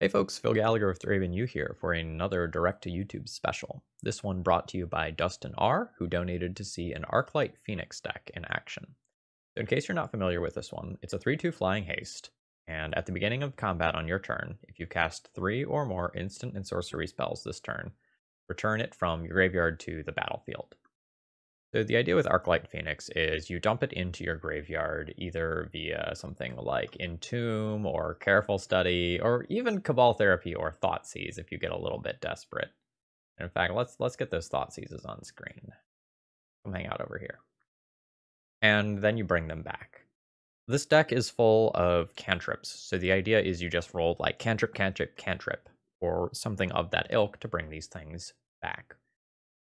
Hey folks, Phil Gallagher with Thraven U here for another direct-to-YouTube special. This one brought to you by Dustin R, who donated to see an Arclight Phoenix deck in action. So in case you're not familiar with this one, it's a 3-2 flying haste, and at the beginning of combat on your turn, if you cast 3 or more instant and sorcery spells this turn, return it from your graveyard to the battlefield. So the idea with Arclight Phoenix is you dump it into your graveyard either via something like Entomb or Careful Study or even Cabal Therapy or Thought Seize if you get a little bit desperate. And in fact, let's get those Thought Seizes on screen. Come hang out over here. And then you bring them back. This deck is full of cantrips, so the idea is you just roll like cantrip, cantrip, cantrip, or something of that ilk to bring these things back.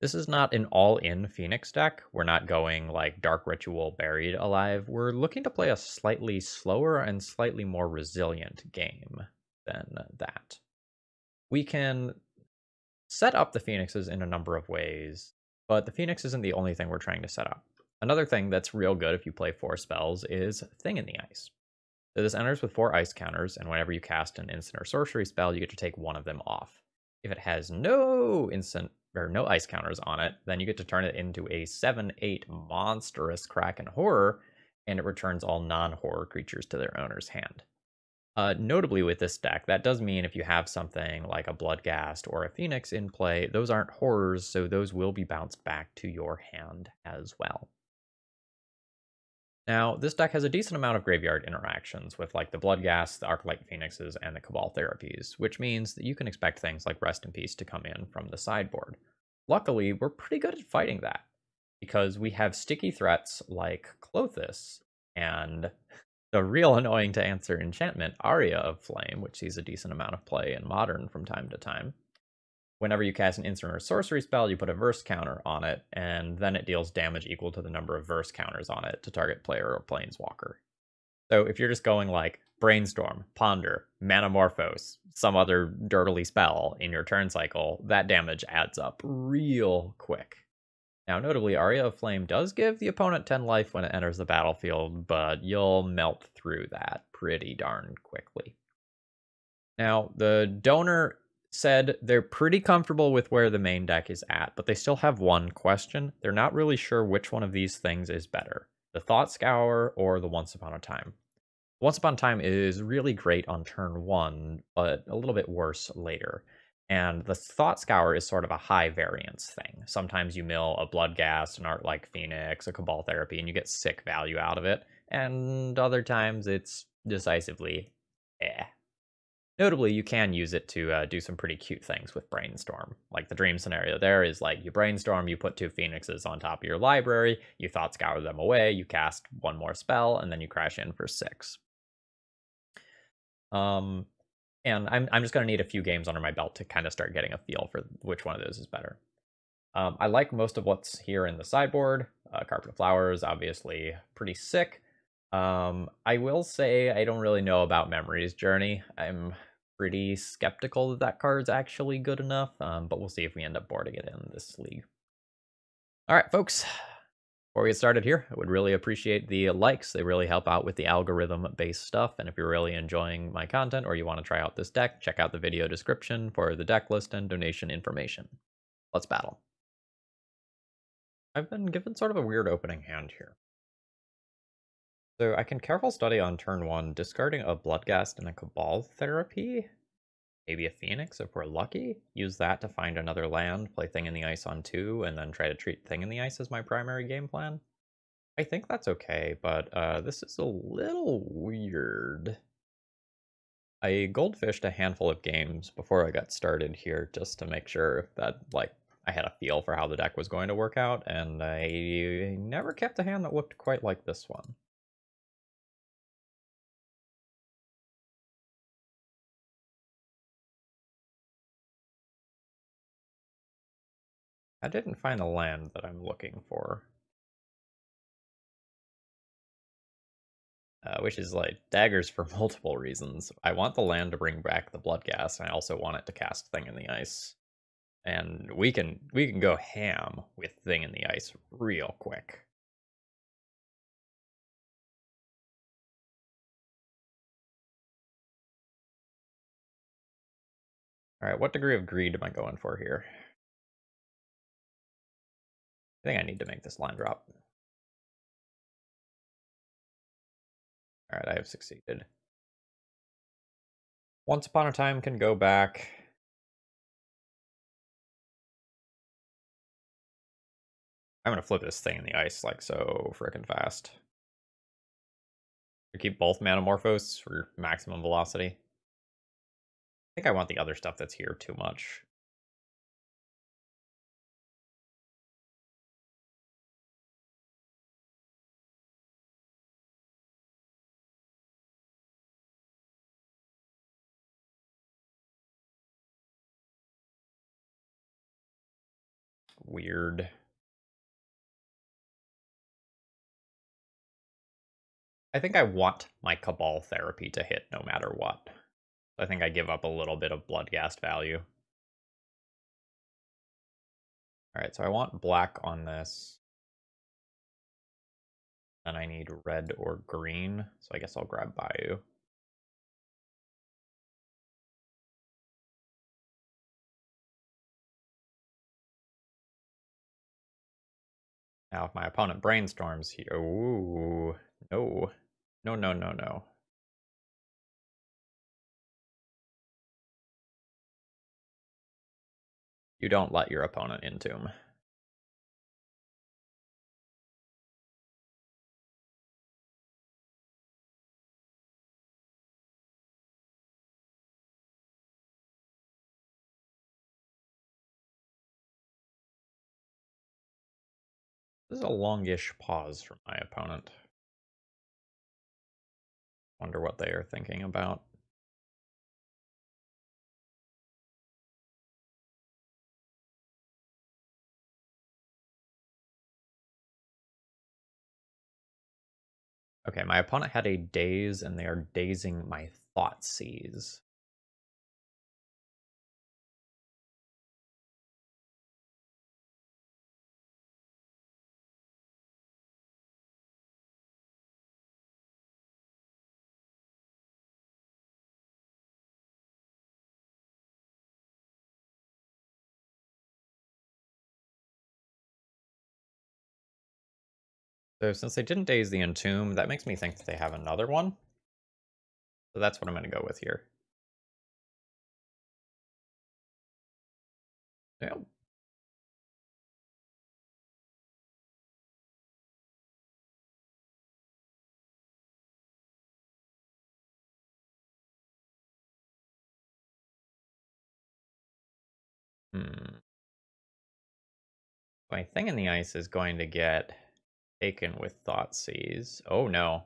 This is not an all-in Phoenix deck. We're not going like Dark Ritual Buried Alive. We're looking to play a slightly slower and slightly more resilient game than that. We can set up the Phoenixes in a number of ways, but the Phoenix isn't the only thing we're trying to set up. Another thing that's real good if you play 4 spells is Thing in the Ice. So this enters with 4 ice counters, and whenever you cast an instant or sorcery spell, you get to take one of them off. If it has no instant or no ice counters on it, then you get to turn it into a 7/8 monstrous Kraken Horror, and it returns all non-horror creatures to their owner's hand. Notably with this deck, that does mean if you have something like a Bloodghast or a Phoenix in play, those aren't horrors, so those will be bounced back to your hand as well. Now, this deck has a decent amount of graveyard interactions with like the Bloodghast, the Arclight Phoenixes, and the Cabal Therapies, which means that you can expect things like Rest in Peace to come in from the sideboard. Luckily, we're pretty good at fighting that, because we have sticky threats like Klothys, and the real annoying to answer enchantment, Aria of Flame, which sees a decent amount of play in Modern from time to time. Whenever you cast an instant or sorcery spell, you put a verse counter on it, and then it deals damage equal to the number of verse counters on it to target player or planeswalker. So if you're just going like Brainstorm, Ponder, Manamorphose, some other dirtily spell in your turn cycle, that damage adds up real quick. Now notably, Aria of Flame does give the opponent 10 life when it enters the battlefield, but you'll melt through that pretty darn quickly. Now the donor said they're pretty comfortable with where the main deck is at, but they still have one question. They're not really sure which one of these things is better, the Thought Scour or the Once Upon a Time. Once Upon a Time is really great on turn 1, but a little bit worse later. And the Thought Scour is sort of a high variance thing. Sometimes you mill a Bloodghast, an Arclight Phoenix, a Cabal Therapy, and you get sick value out of it. And other times it's decisively eh. Notably, you can use it to do some pretty cute things with Brainstorm. Like the dream scenario there is like you Brainstorm, you put 2 Phoenixes on top of your library, you Thought Scour them away, you cast one more spell, and then you crash in for 6. And I'm just going to need a few games under my belt to kind of start getting a feel for which one of those is better. I like most of what's here in the sideboard. Carpet of Flowers, obviously pretty sick. I will say I don't really know about Memory's Journey. I'm pretty skeptical that that card's actually good enough, but we'll see if we end up boarding it in this league. All right, folks, before we get started here, I would really appreciate the likes. They really help out with the algorithm-based stuff, and if you're really enjoying my content or you want to try out this deck, check out the video description for the deck list and donation information. Let's battle. I've been given sort of a weird opening hand here. So I can Careful Study on turn 1, discarding a Bloodghast and a Cabal Therapy, maybe a Phoenix if we're lucky, use that to find another land, play Thing in the Ice on 2, and then try to treat Thing in the Ice as my primary game plan. I think that's okay, but this is a little weird. I goldfished a handful of games before I got started here just to make sure that I had a feel for how the deck was going to work out, and I never kept a hand that looked quite like this one. I didn't find the land that I'm looking for. Which is like daggers for multiple reasons. I want the land to bring back the Bloodghast, and I also want it to cast Thing in the Ice. And we can go ham with Thing in the Ice real quick. All right, what degree of greed am I going for here? I think I need to make this line drop. All right, I have succeeded. Once Upon a Time can go back. I'm going to flip this Thing in the Ice like so frickin' fast. We keep both Manamorphose for maximum velocity. I think I want the other stuff that's here too much. Weird. I think I want my Cabal Therapy to hit no matter what. I think I give up a little bit of Bloodghast value. Alright, so I want black on this. Then I need red or green, so I guess I'll grab Bayou. Now if my opponent brainstorms here, ooh, no. No. You don't let your opponent Entomb. This is a longish pause from my opponent. Wonder what they are thinking about. Okay, my opponent had a daze, and they are dazing my Thought Seize. So since they didn't daze the Entomb, that makes me think that they have another one. So that's what I'm going to go with here. Damn. My Thing in the Ice is going to get taken with Thought Seize. Oh no.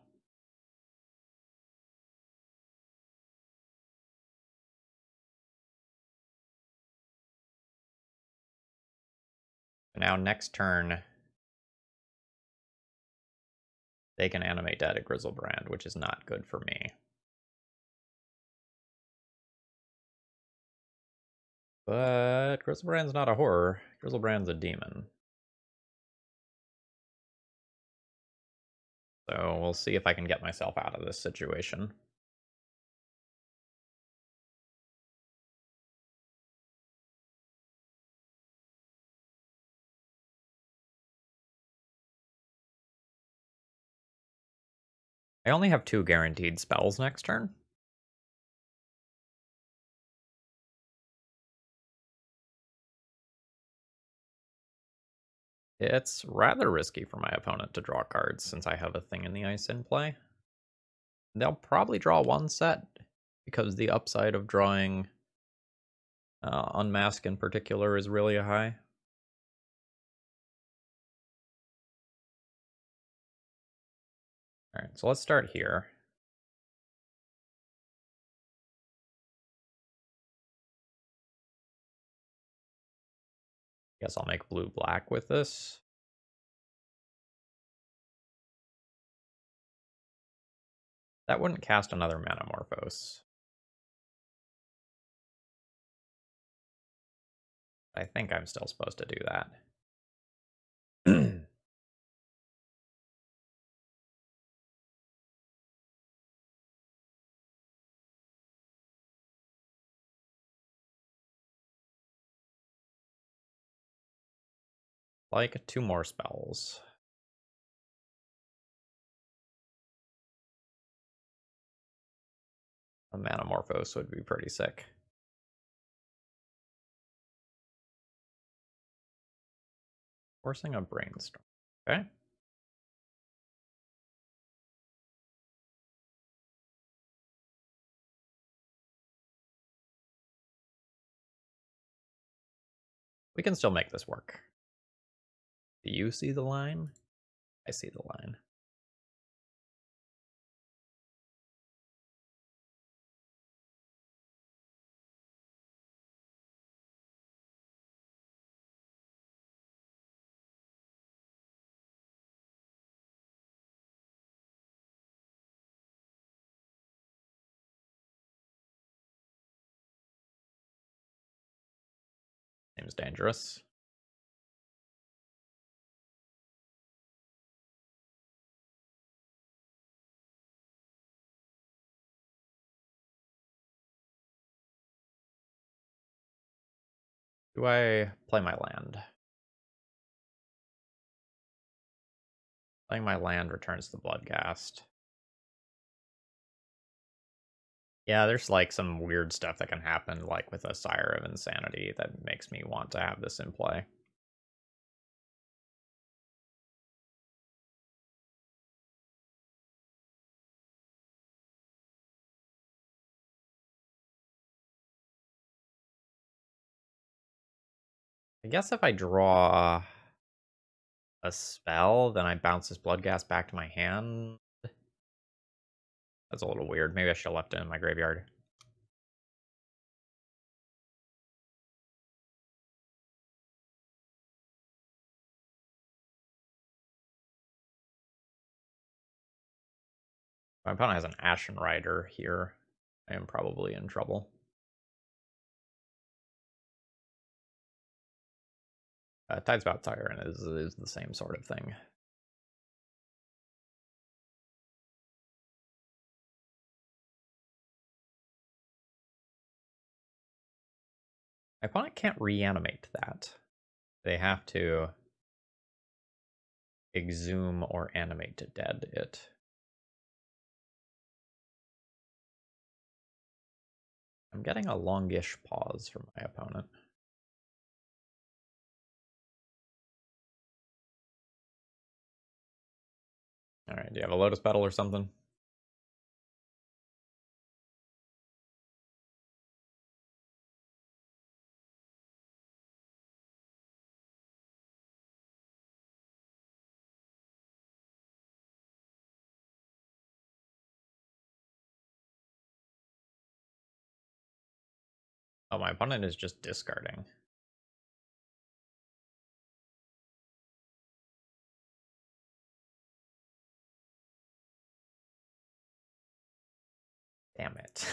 Now next turn, they can animate that at Griselbrand, which is not good for me. But Griselbrand's not a horror. Griselbrand's a demon. So we'll see if I can get myself out of this situation. I only have 2 guaranteed spells next turn. It's rather risky for my opponent to draw cards since I have a Thing in the Ice in play. They'll probably draw one set because the upside of drawing Unmask in particular is really high. All right, so let's start here. Guess I'll make blue black with this. That wouldn't cast another Manamorphose. I think I'm still supposed to do that. like two more spells. A Manamorphose would be pretty sick. Forcing a Brainstorm. Okay. We can still make this work. Do you see the line? I see the line. Seems dangerous. Do I play my land? Playing my land returns the Bloodghast. Yeah, there's like some weird stuff that can happen, like with a Sire of Insanity, that makes me want to have this in play. I guess if I draw a spell, then I bounce this Bloodghast back to my hand. That's a little weird. Maybe I should have left it in my graveyard. My opponent has an Ashen Rider here. I am probably in trouble. Tide's About Tyrant is the same sort of thing. My opponent can't reanimate that. They have to exhume or animate to dead it. I'm getting a longish pause from my opponent. All right, do you have a Lotus Petal or something? Oh, my opponent is just discarding. Damn it.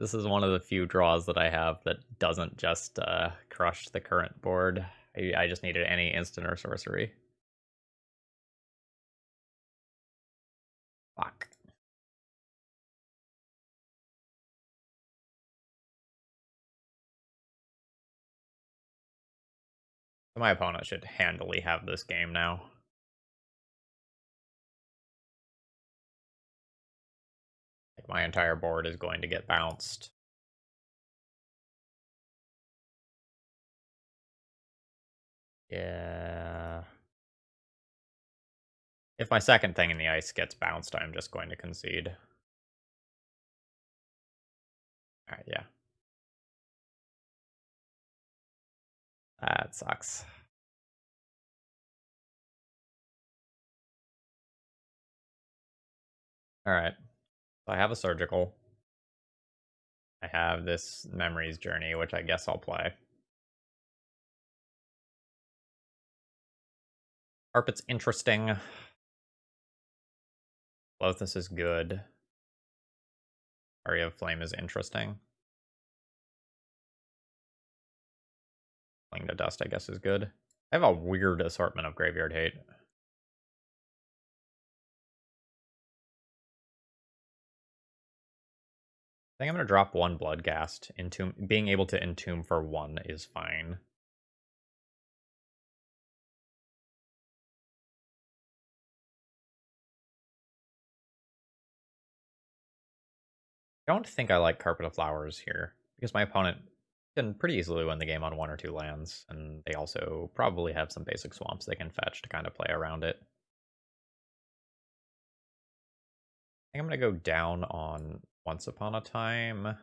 This is one of the few draws that I have that doesn't just crush the current board. I just needed any instant or sorcery. Fuck. My opponent should handily have this game now. Like my entire board is going to get bounced. Yeah. If my second Thing in the Ice gets bounced, I'm just going to concede. All right, yeah. That sucks. All right. So I have a Surgical. I have this Memory's Journey, which I guess I'll play. Carpet's interesting. Klothys is good. Aria of Flame is interesting. To Dust, I guess, is good. I have a weird assortment of graveyard hate. I think I'm going to drop one Bloodghast. Entomb, being able to Entomb for one is fine. I don't think I like Carpet of Flowers here, because my opponent can pretty easily win the game on one or two lands, and they also probably have some basic swamps they can fetch to kind of play around it. I think I'm going to go down on Once Upon a Time.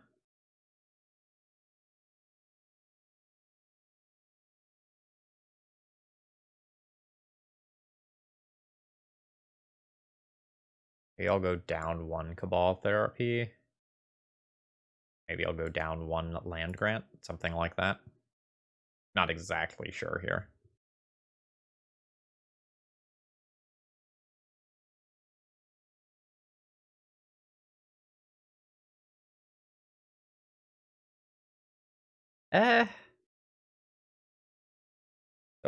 Maybe I'll go down one Cabal Therapy. Maybe I'll go down one land grant, something like that. Not exactly sure here. So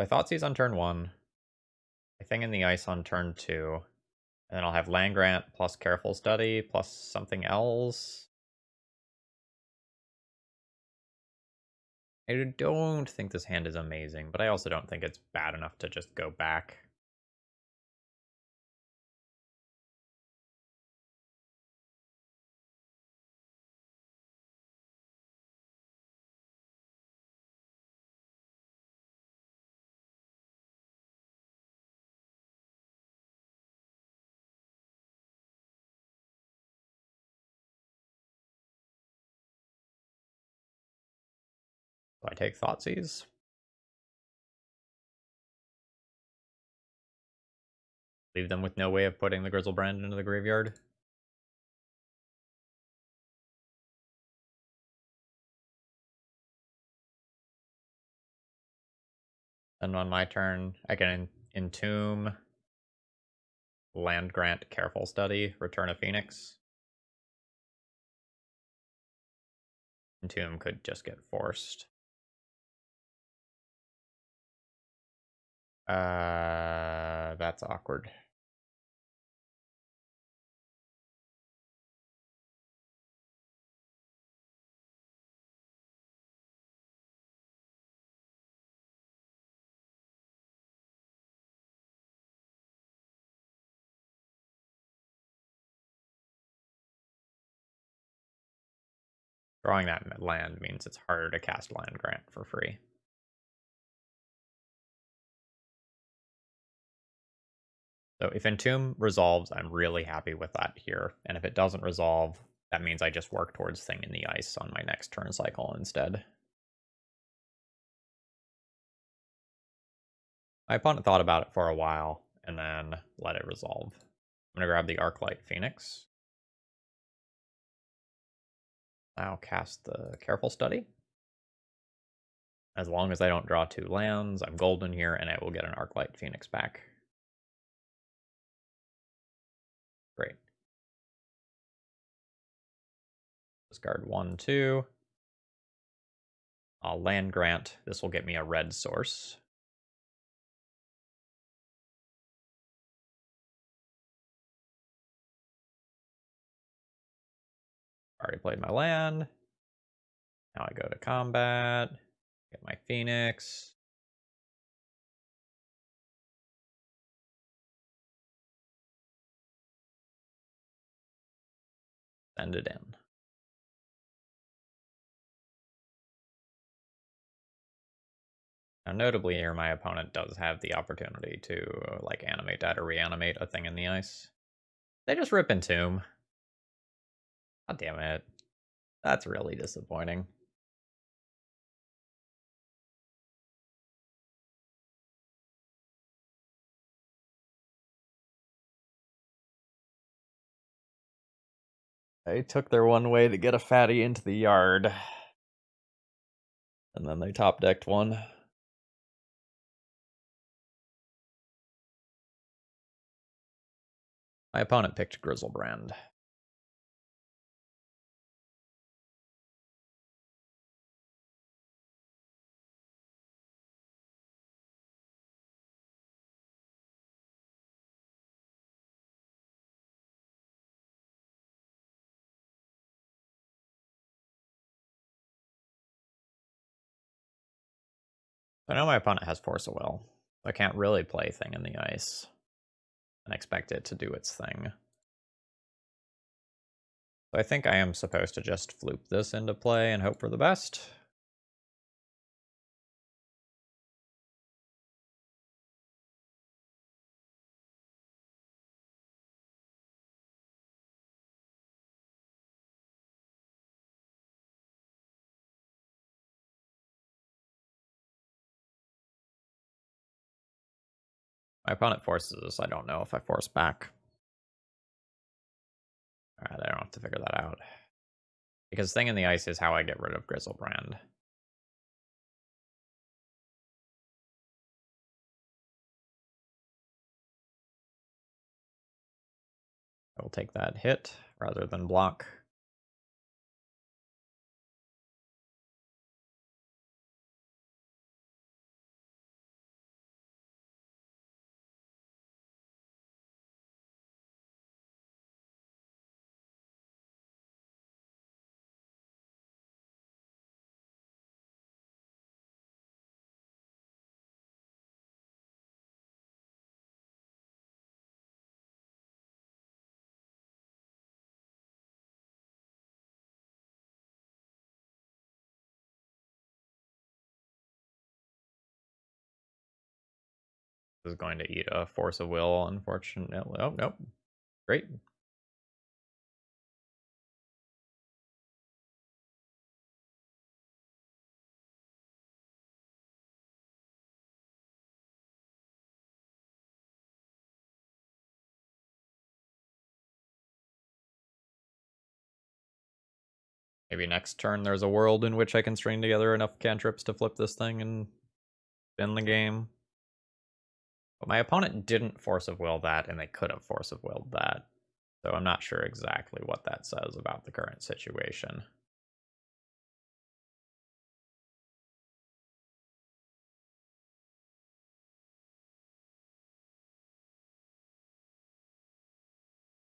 I Thought Seize on turn one. I Thing in the Ice on turn two. And then I'll have land grant plus Careful Study plus something else. I don't think this hand is amazing, but I also don't think it's bad enough to just go back. So I take Thought Seize. Leave them with no way of putting the Griselbrand into the graveyard. And on my turn, I can Entomb, land grant, Careful Study, return a Phoenix. Entomb could just get forced. That's awkward. Drawing that land means it's harder to cast land grant for free. So if Entomb resolves, I'm really happy with that here. And if it doesn't resolve, that means I just work towards Thing in the Ice on my next turn cycle instead. My opponent thought about it for a while and then let it resolve. I'm going to grab the Arclight Phoenix. I'll cast the Careful Study. As long as I don't draw two lands, I'm golden here, and I will get an Arclight Phoenix back. Great. Discard 1, 2. I'll land grant. This will get me a red source. Already played my land. Now I go to combat. Get my Phoenix. Send it in. Now, notably here, my opponent does have the opportunity to, like, animate that or reanimate a Thing in the Ice. They just rip Entomb. God damn it. That's really disappointing. They took their one way to get a fatty into the yard. And then they top decked one. My opponent picked Griselbrand. I know my opponent has Force of Will. I can't really play Thing in the Ice and expect it to do its thing. So I think I am supposed to just floop this into play and hope for the best. My opponent forces this. I don't know if I force back. Alright, I don't have to figure that out. Because Thing in the Ice is how I get rid of Griselbrand. I will take that hit rather than block. Is going to eat a Force of Will, unfortunately. Oh, nope. Great. Maybe next turn there's a world in which I can string together enough cantrips to flip this thing and end the game. But my opponent didn't Force of Will that, and they could have Force of Willed that. So I'm not sure exactly what that says about the current situation.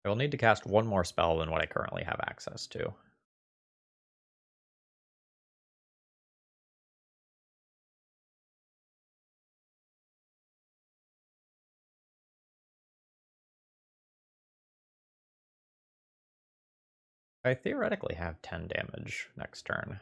I will need to cast one more spell than what I currently have access to. I theoretically have 10 damage next turn.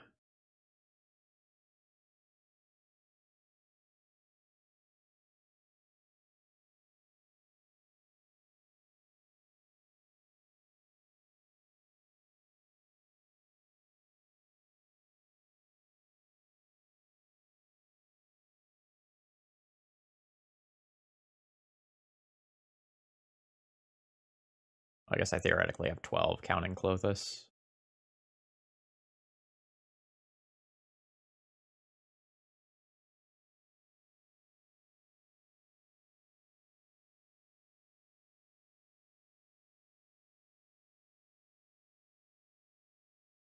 I guess I theoretically have 12, counting Klothys.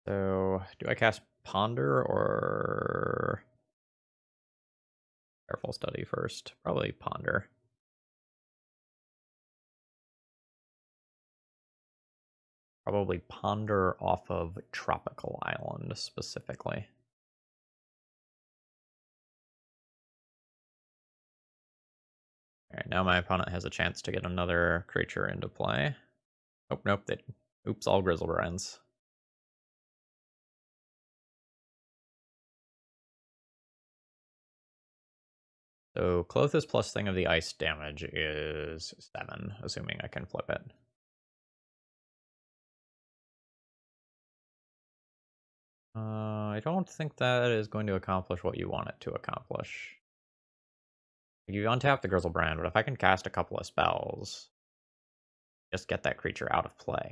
So, do I cast Ponder or Careful Study first? Probably Ponder. Probably Ponder off of Tropical Island specifically. Alright, now my opponent has a chance to get another creature into play. Oh, nope. Oops, all Griselbrands. So Klothys plus Thing of the Ice damage is 7, assuming I can flip it. I don't think that is going to accomplish what you want it to accomplish. You untap the Griselbrand, but if I can cast a couple of spells, just get that creature out of play.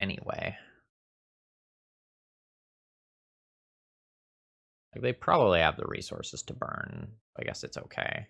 Anyway. Like, they probably have the resources to burn. I guess it's okay.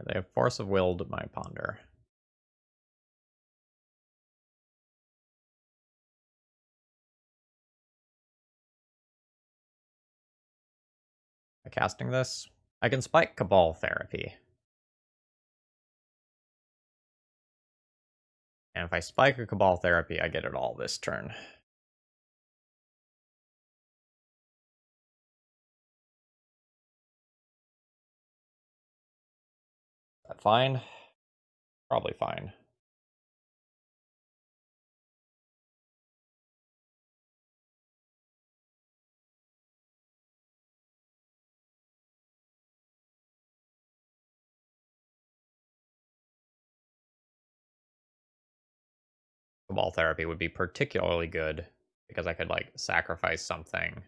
Alright, they have Force of Will to my Ponder. By casting this, I can spike Cabal Therapy. And if I spike a Cabal Therapy, I get it all this turn. Is that fine? Probably fine. Cabal Therapy would be particularly good because I could like sacrifice something.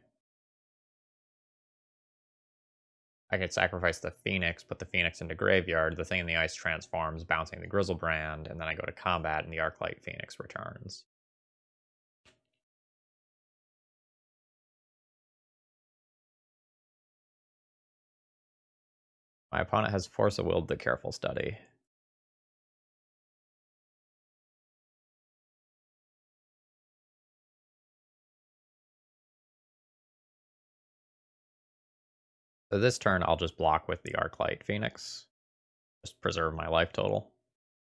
I could sacrifice the Phoenix, put the Phoenix into graveyard, the Thing in the Ice transforms, bouncing the Griselbrand, and then I go to combat and the Arclight Phoenix returns. My opponent has Force of Will to Careful Study. So this turn, I'll just block with the Arclight Phoenix. Just preserve my life total.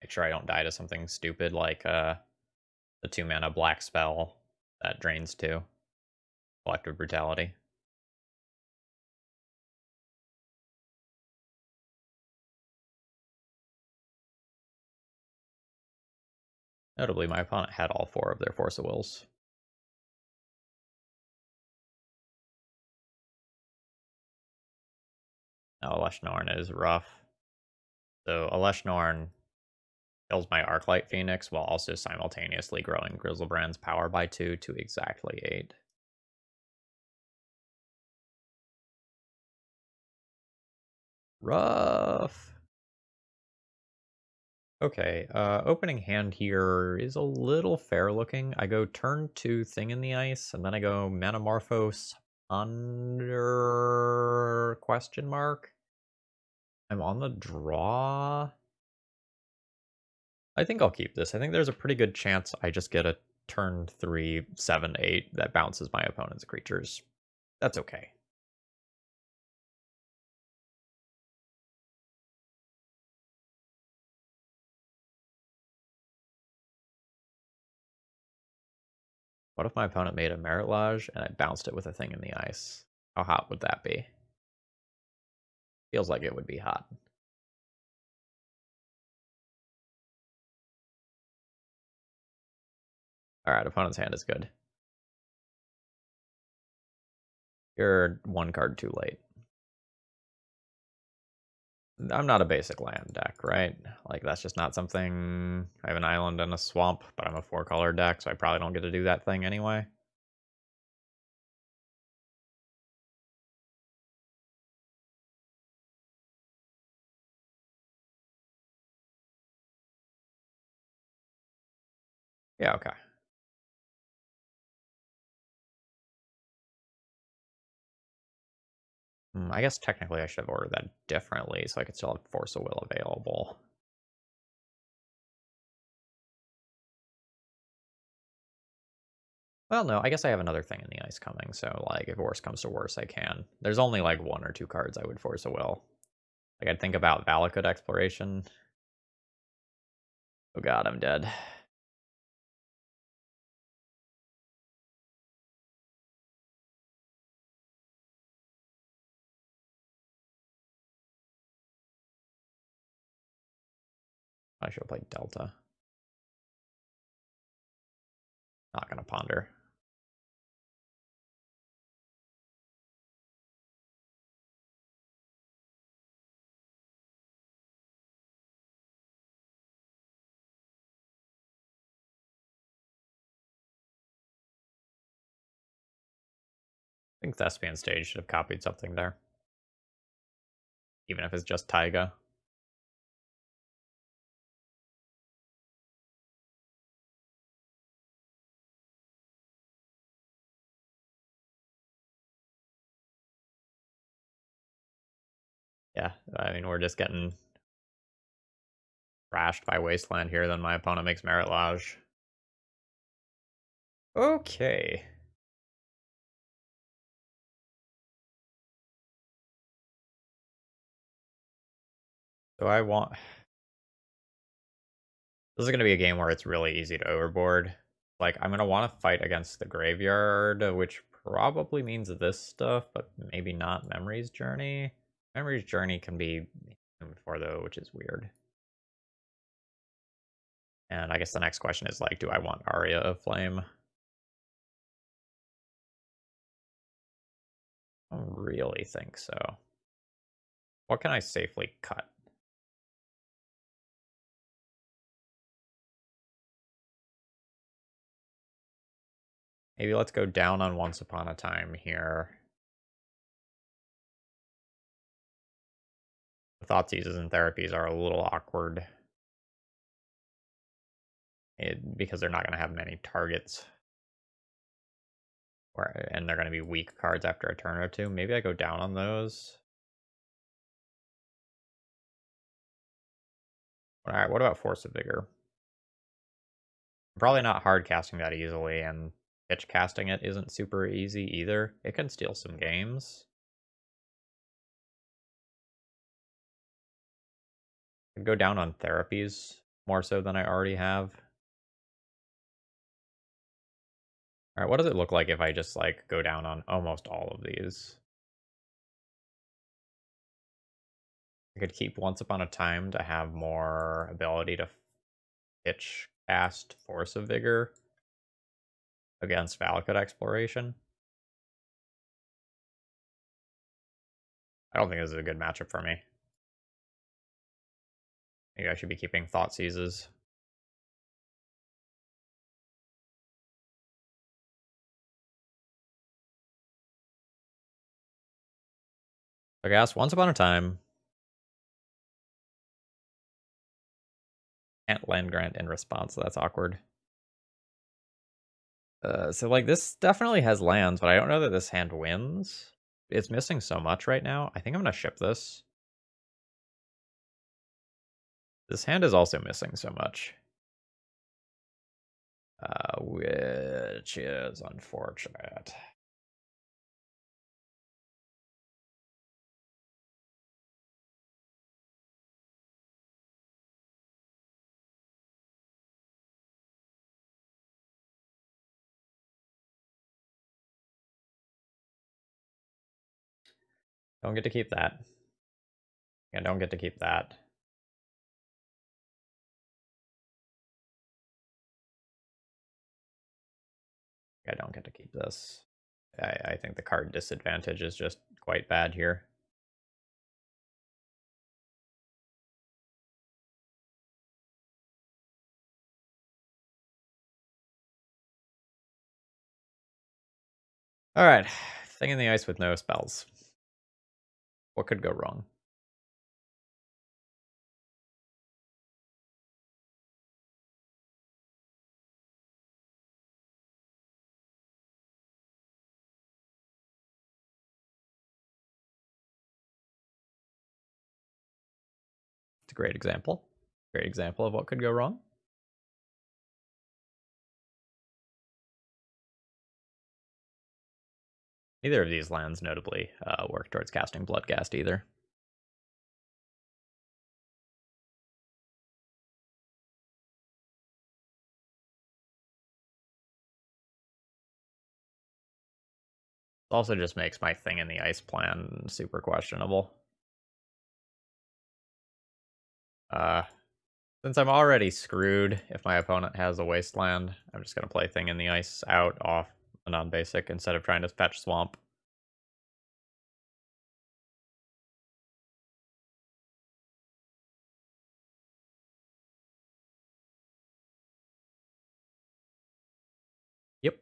Make sure I don't die to something stupid like the 2-mana black spell that drains 2. Collective Brutality. Notably, my opponent had all 4 of their Force of Wills. Now Eleshnorn is rough. So Eleshnorn kills my Arclight Phoenix while also simultaneously growing Griselbrand's power by 2 to exactly 8. Rough. Okay, opening hand here is a little fair looking. I go turn 2 Thing in the Ice, and then I go Manamorphose under question mark. I'm on the draw. I think I'll keep this. I think there's a pretty good chance I just get a turn 3/7/8 that bounces my opponent's creatures. That's okay. What if my opponent made a Meritlage and I bounced it with a Thing in the Ice? How hot would that be? Feels like it would be hot. Alright, opponent's hand is good. You're one card too late. I'm not a basic land deck, right? Like, that's just not something... I have an island and a swamp, but I'm a 4-color deck, so I probably don't get to do that thing anyway. Yeah, okay. I guess technically I should have ordered that differently so I could still have Force of Will available. Well, no, I guess I have another Thing in the Ice coming, so like if worse comes to worse, I can. There's only like 1 or 2 cards I would Force of Will. Like I'd think about Valakut Exploration. Oh god, I'm dead. I should have played Delta. Not gonna Ponder. I think Thespian Stage should have copied something there. Even if it's just Taiga. Yeah, I mean, we're just getting thrashed by Wasteland here, then my opponent makes Merit Lodge. Okay. So I want... This is going to be a game where it's really easy to overboard. Like, I'm going to want to fight against the graveyard, which probably means this stuff, but maybe not Memory's Journey. Memory's Journey can be before, though, which is weird. And I guess the next question is, like, do I want Aria of Flame? I don't really think so. What can I safely cut? Maybe let's go down on Once Upon a Time here. The Thought Seizes and Therapies are a little awkward. Because they're not going to have many targets. And they're going to be weak cards after a turn or two. Maybe I go down on those. Alright, what about Force of Vigor? I'm probably not hard casting that easily, and... Pitch casting it isn't super easy either. It can steal some games. I could go down on Therapies more so than I already have. Alright, what does it look like if I just like go down on almost all of these? I could keep Once Upon a Time to have more ability to pitch cast Force of Vigor against Valakut Exploration. I don't think this is a good matchup for me. Maybe I should be keeping Thought Seizes. I guess Once Upon a Time. Can't land grant in response, so that's awkward. So like this definitely has lands, but I don't know that this hand wins. It's missing so much right now. I think I'm going to ship this. This hand is also missing so much. Which is unfortunate. Don't get to keep that. Yeah, don't get to keep that. I don't get to keep this. I think the card disadvantage is just quite bad here. All right, Thing in the Ice with no spells. What could go wrong? It's a great example. Great example of what could go wrong. Neither of these lands, notably, work towards casting Bloodghast either. It also just makes my Thing in the Ice plan super questionable. Since I'm already screwed if my opponent has a Wasteland, I'm just going to play Thing in the Ice out off a non-basic instead of trying to fetch Swamp. Yep.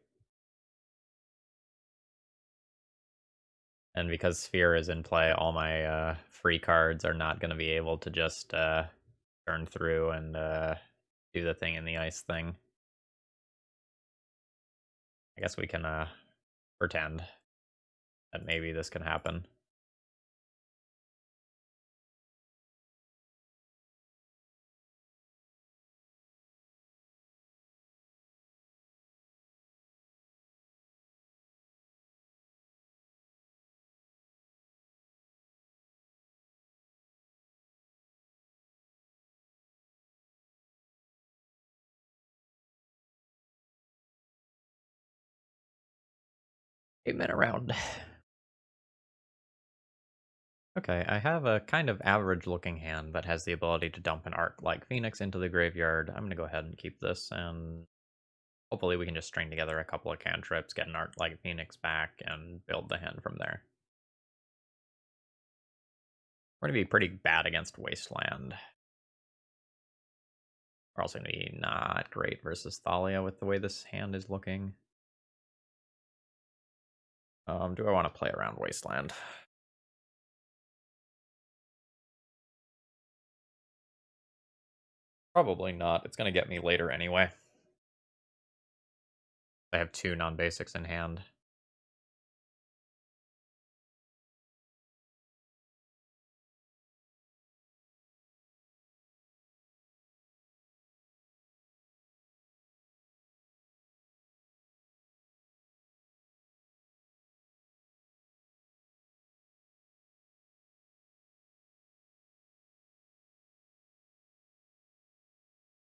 And because Sphere is in play, all my free cards are not going to be able to just turn through and do the Thing in the Ice thing. I guess we can pretend that maybe this can happen. 8 men around. Okay, I have a kind of average-looking hand that has the ability to dump an Arclight Phoenix into the graveyard. I'm going to go ahead and keep this, and hopefully we can just string together a couple of cantrips, get an Arclight Phoenix back, and build the hand from there. We're going to be pretty bad against Wasteland. We're also going to be not great versus Thalia with the way this hand is looking. Do I want to play around Wasteland? Probably not. It's going to get me later anyway. I have 2 non-basics in hand.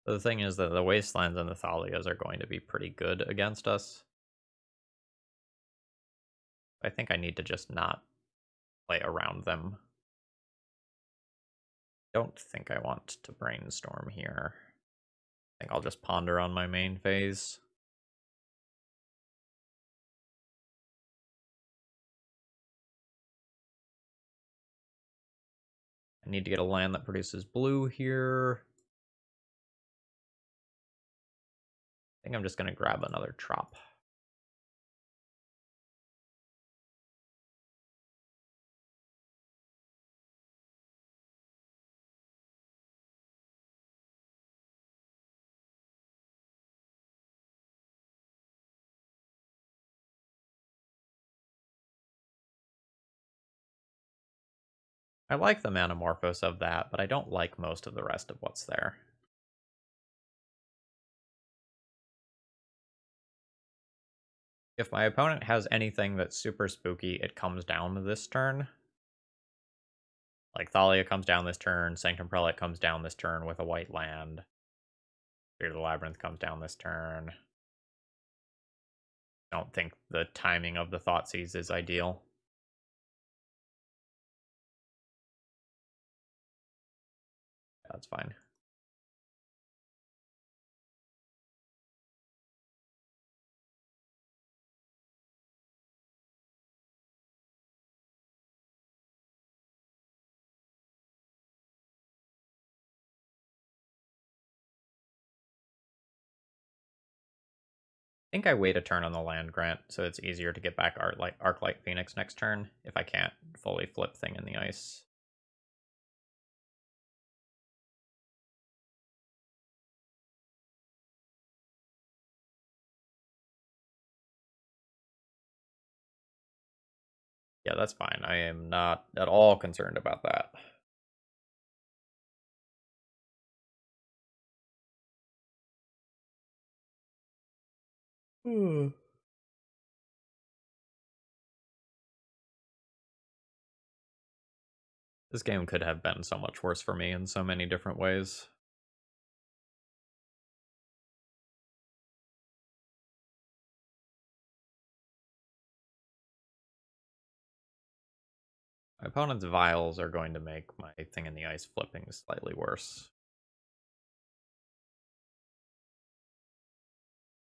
The thing is that the Wastelands and the Thalias are going to be pretty good against us. I think I need to just not play around them. Don't think I want to brainstorm here. I think I'll just ponder on my main phase. I need to get a land that produces blue here. I think I'm just going to grab another Trop. I like the Manamorphose of that, but I don't like most of the rest of what's there. If my opponent has anything that's super spooky, it comes down this turn. Like Thalia comes down this turn, Sanctum Prelate comes down this turn with a white land. Spirit of the Labyrinth comes down this turn. I don't think the timing of the Thought Seize is ideal. Yeah, that's fine. I think I wait a turn on the land grant, so it's easier to get back Arclight Phoenix next turn if I can't fully flip Thing in the Ice. Yeah, that's fine. I am not at all concerned about that. This game could have been so much worse for me in so many different ways. My opponent's vials are going to make my Thing in the Ice flipping slightly worse.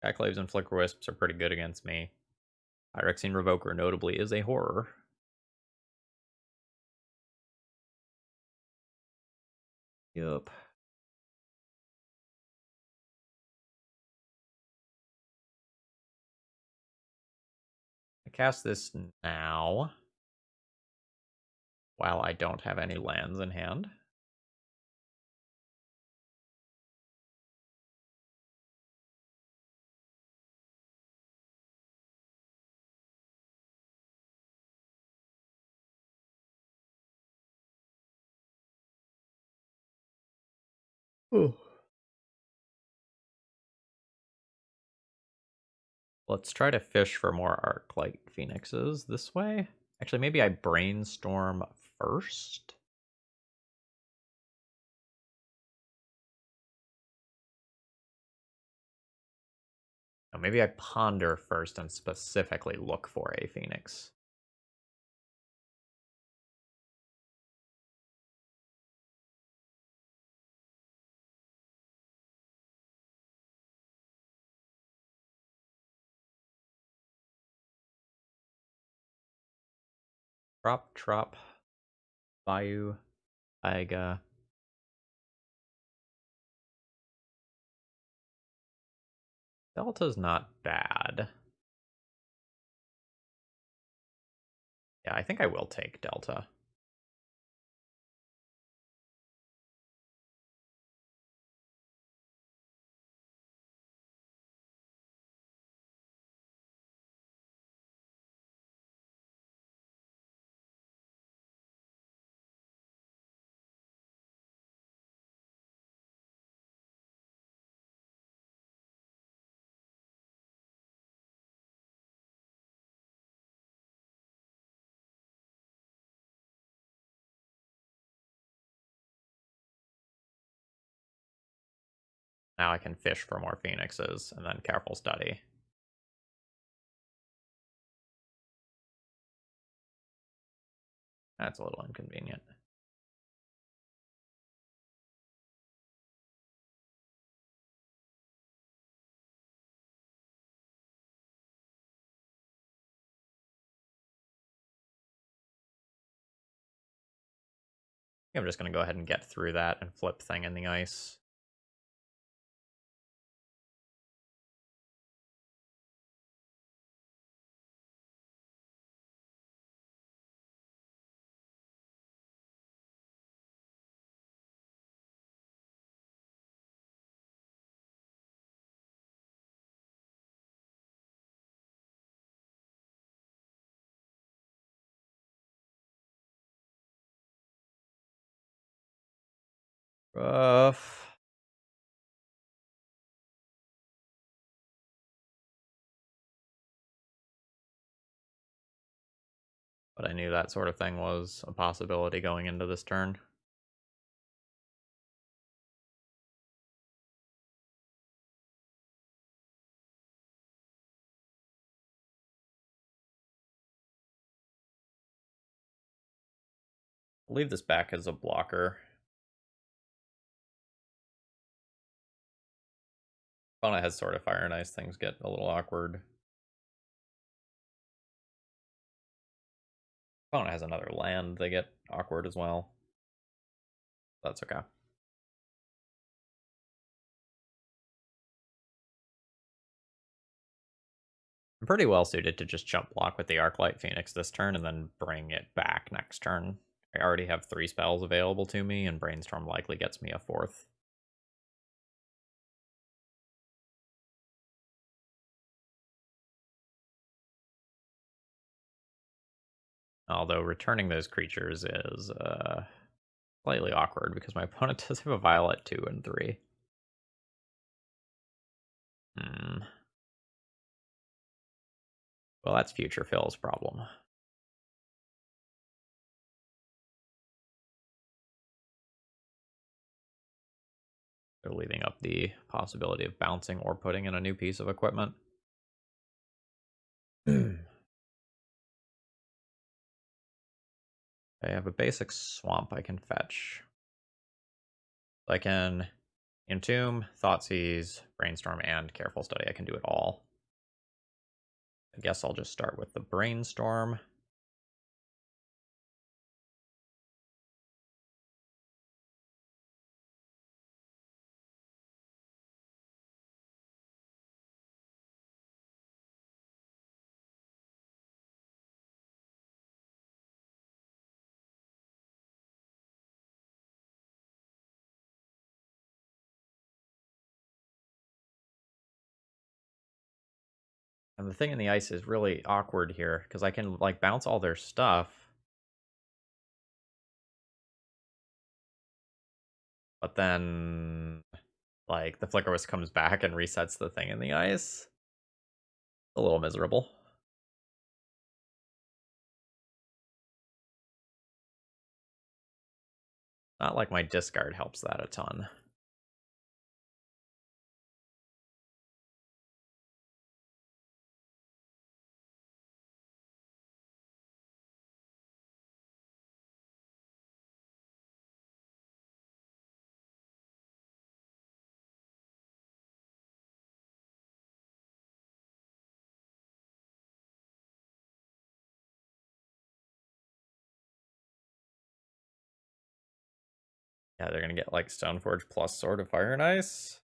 Backclaves and Flicker Wisps are pretty good against me. Phyrexian Revoker, notably, is a horror. Yup. I cast this now, while I don't have any lands in hand. Ooh. Let's try to fish for more Arclight Phoenixes this way. Actually, maybe I brainstorm first. I Or maybe I ponder first and specifically look for a Phoenix. Trop, Bayou, Taiga. Delta's not bad. Yeah, I think I will take Delta. Now I can fish for more Phoenixes, and then Careful Study. That's a little inconvenient. I'm just going to go ahead and get through that and flip Thing in the Ice. Rough. But I knew that sort of thing was a possibility going into this turn. I'll leave this back as a blocker. When it has Sword of Fire and Ice, things get a little awkward. Opponent has another land, they get awkward as well. That's okay. I'm pretty well suited to just jump block with the Arclight Phoenix this turn and then bring it back next turn. I already have 3 spells available to me, and Brainstorm likely gets me a 4th. Although returning those creatures is slightly awkward because my opponent does have a Violet 2 and 3. Well, that's future Phil's problem. They're leaving up the possibility of bouncing or putting in a new piece of equipment. I have a basic swamp I can fetch. I can Entomb, Thought Seize, Brainstorm, and Careful Study. I can do it all. I guess I'll just start with the Brainstorm. And the Thing in the Ice is really awkward here, because I can, like, bounce all their stuff. But then, like, the Flickerwisp comes back and resets the Thing in the Ice. A little miserable. Not like my discard helps that a ton. Yeah, they're gonna get like Stoneforge plus Sword of Fire and Ice.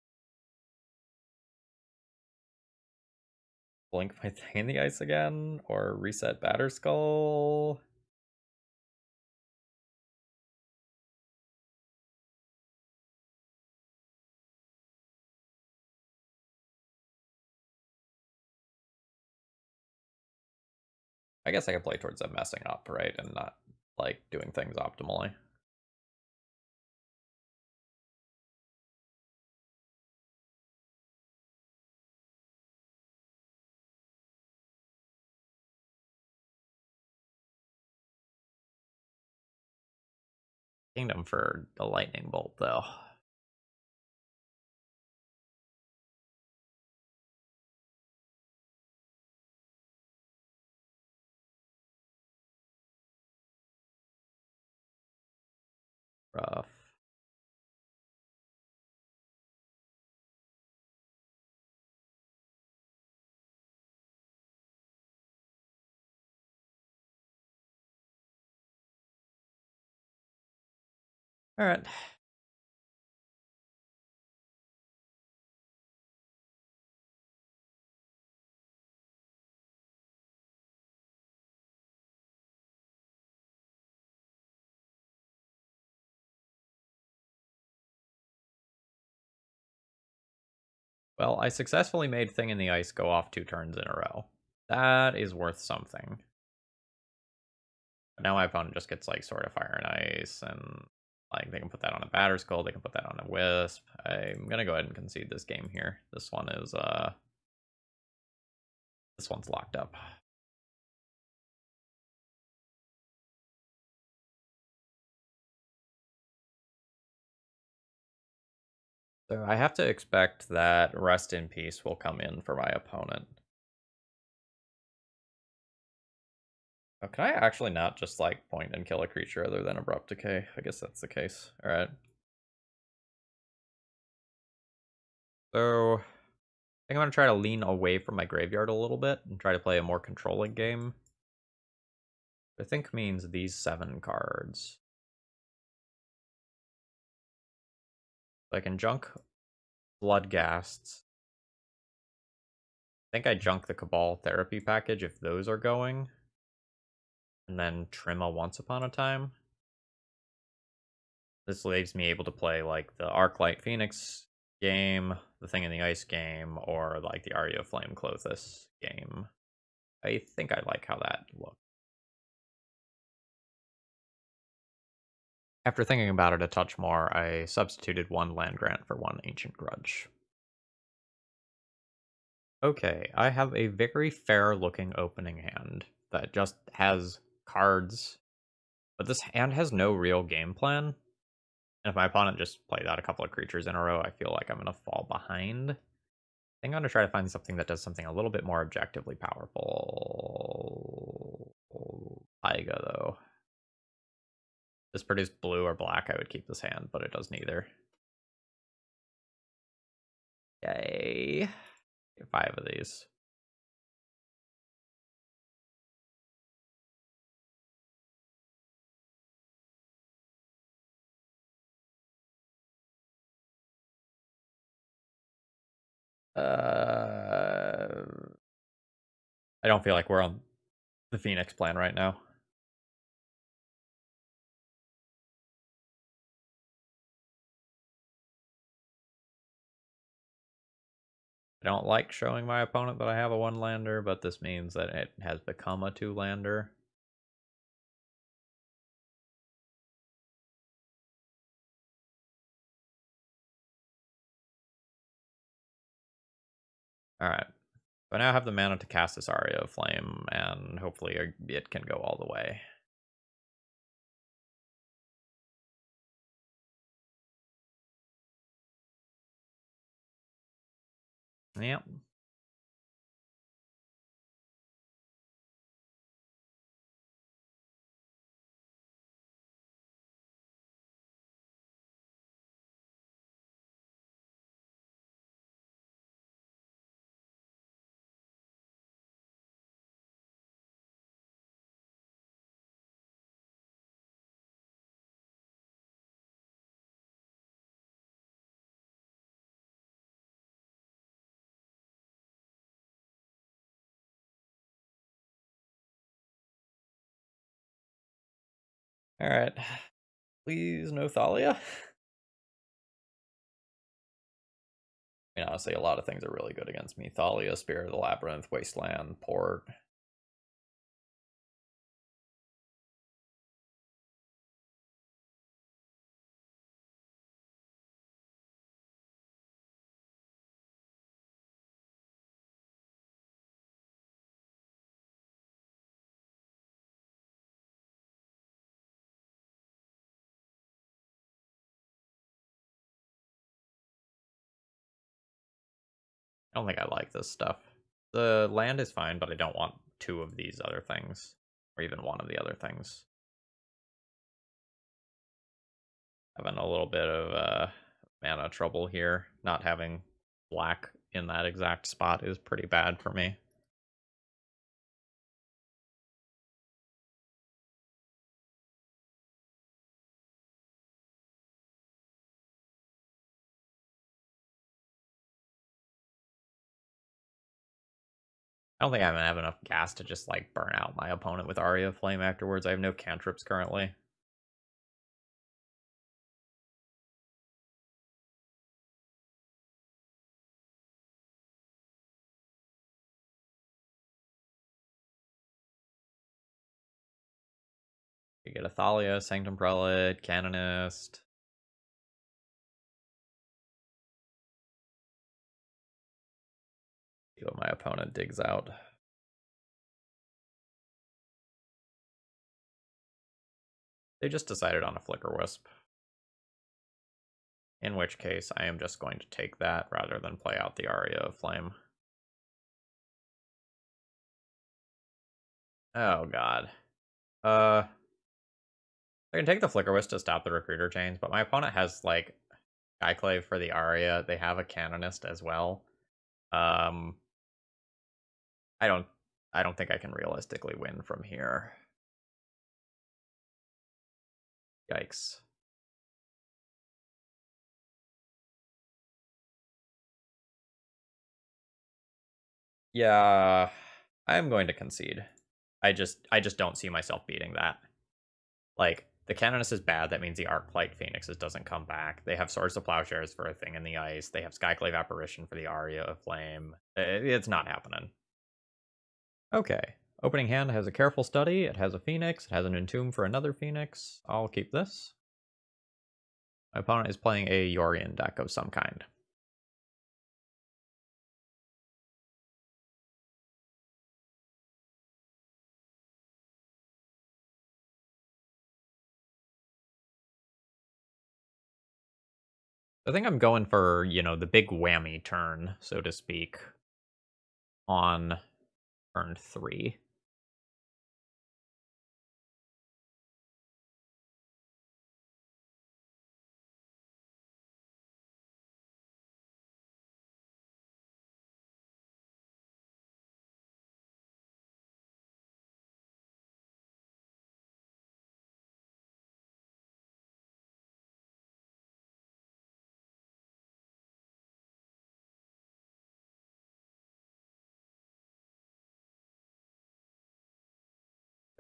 Blink my Thing in the Ice again, or reset Batterskull. I guess I could play towards them messing up, right? And not like doing things optimally. Kingdom for the lightning bolt though. Rough. All right. Well, I successfully made Thing in the Ice go off 2 turns in a row. That is worth something. But now my opponent just gets like Sword of Fire and Ice, and like they can put that on a Batterskull, they can put that on a Wisp. I'm gonna go ahead and concede this game here. This one is this one's locked up. So I have to expect that Rest in Peace will come in for my opponent. Oh, can I actually not just like point and kill a creature other than Abrupt Decay? I guess that's the case. All right. So I think I'm going to try to lean away from my graveyard a little bit and try to play a more controlling game. I think means these 7 cards. I can junk Bloodghast. I think I junk the Cabal Therapy package if those are going. And then trim a Once Upon a Time. This leaves me able to play like the Arclight Phoenix game, the Thing in the Ice game, or like the Aria of Flame Klothys game. I think I like how that looks. After thinking about it a touch more, I substituted 1 land grant for 1 ancient grudge. Okay, I have a very fair looking opening hand that just has cards, but this hand has no real game plan. And if my opponent just played out a couple of creatures in a row, I feel like I'm going to fall behind. I think I'm going to try to find something that does something a little bit more objectively powerful. Taiga though. This produced blue or black, I would keep this hand, but it does neither. Yay. Get 5 of these. I don't feel like we're on the Phoenix plan right now. I don't like showing my opponent that I have a 1-lander, but this means that it has become a 2-lander. Alright, so I now have the mana to cast this Aria of Flame, and hopefully it can go all the way. Yep. Alright. Please, no Thalia. I mean, honestly, a lot of things are really good against me. Thalia, Spirit of the Labyrinth, Wasteland, Port. I don't think I like this stuff. The land is fine, but I don't want two of these other things, or even one of the other things. Having a little bit of mana trouble here. Not having black in that exact spot is pretty bad for me. I don't think I'm gonna have enough gas to just like burn out my opponent with Aria of Flame afterwards. I have no cantrips currently. You get a Thalia, Sanctum Prelate, Canonist. What my opponent digs out. They just decided on a Flicker Wisp. In which case, I am just going to take that rather than play out the Aria of Flame. Oh god. I can take the Flicker Wisp to stop the Recruiter Chains, but my opponent has like Skyclave for the Aria. They have a Canonist as well. I don't think I can realistically win from here. Yikes. Yeah, I'm going to concede. I just don't see myself beating that. Like, the Canonist is bad, that means the Arclight Phoenix doesn't come back. They have Swords to Plowshares for a Thing in the Ice. They have Skyclave Apparition for the Aria of Flame. It's not happening. Okay. Opening hand has a Careful Study. It has a Phoenix. It has an Entomb for another Phoenix. I'll keep this. My opponent is playing a Yorion deck of some kind. I think I'm going for, you know, the big whammy turn, so to speak, on turn 3.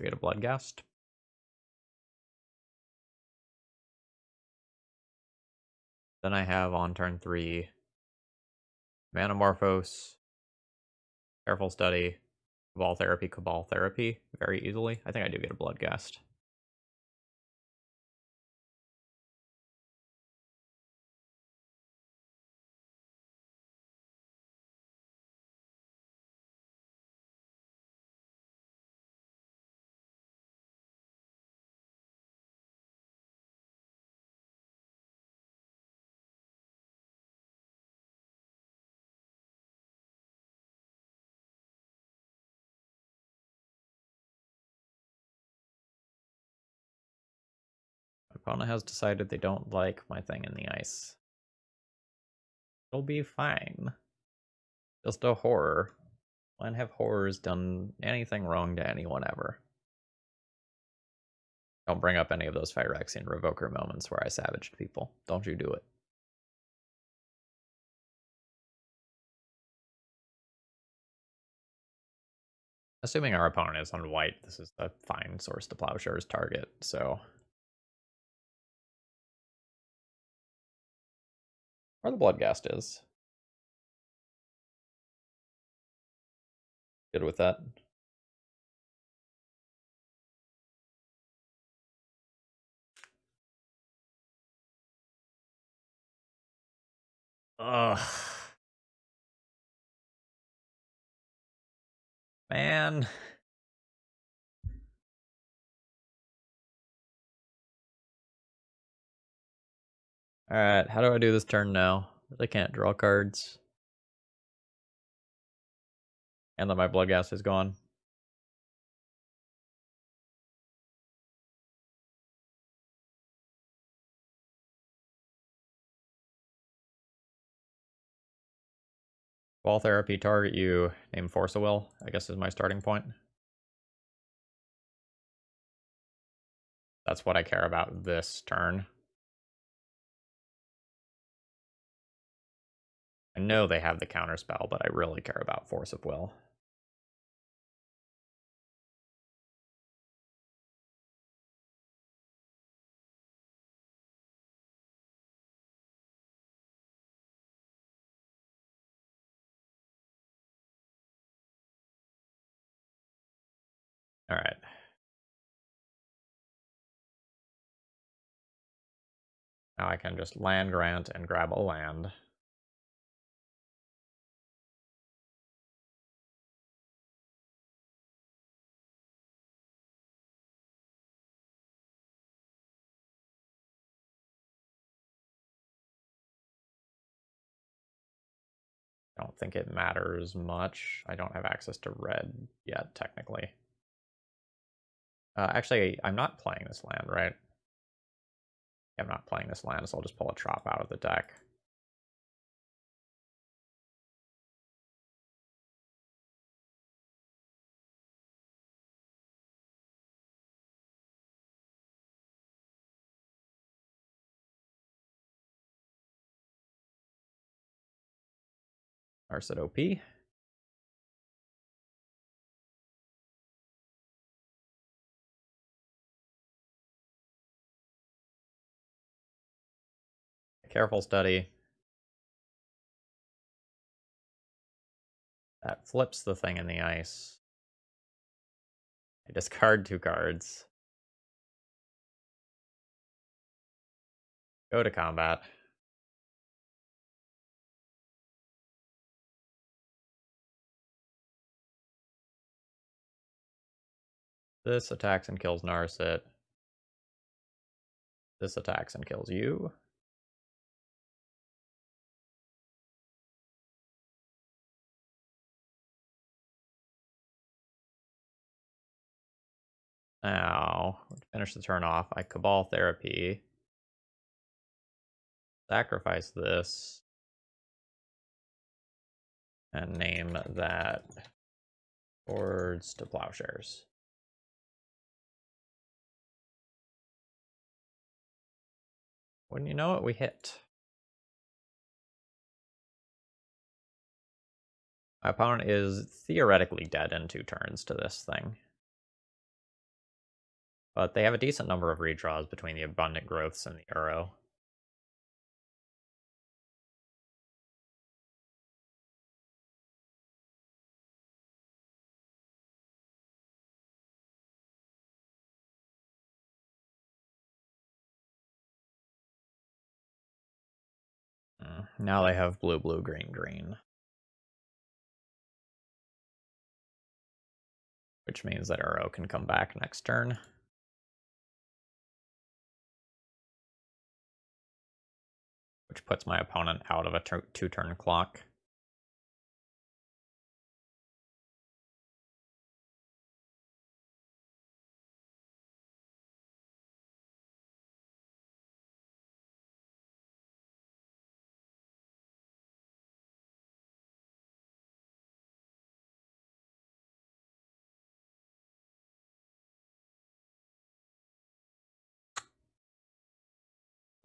Get a Bloodghast. Then I have on turn 3 Manamorphose, Careful Study, Cabal Therapy very easily. I think I do get a Bloodghast. Opponent has decided they don't like my Thing in the Ice. It'll be fine. Just a horror. When have horrors done anything wrong to anyone ever? Don't bring up any of those Phyrexian Revoker moments where I savaged people. Don't you do it. Assuming our opponent is on white, this is a fine Swords to Plowshares target, so Where the Bloodghast is. Good with that. Ugh. Man. Alright, how do I do this turn now? I can't draw cards. And then my Bloodghast is gone. Cabal Therapy, target you, name Force of Will, I guess is my starting point. That's what I care about this turn. I know they have the counterspell, but I really care about Force of Will. All right. Now I can just land grant and grab a land. I don't think it matters much. I don't have access to red yet, technically. Actually, I'm not playing this land, right? I'm not playing this land, so I'll just pull a Trop out of the deck. Narset OP. Careful Study. That flips the Thing in the Ice. I discard two cards. Go to combat. This attacks and kills Narset. This attacks and kills you. Now, finish the turn off. I Cabal Therapy. Sacrifice this. And name that Swords to Plowshares. Wouldn't you know it, we hit. My opponent is theoretically dead in two turns to this thing. But they have a decent number of redraws between the Abundant Growths and the Uro. Now they have blue, blue, green, green. Which means that Uro can come back next turn. Which puts my opponent out of a two-turn clock.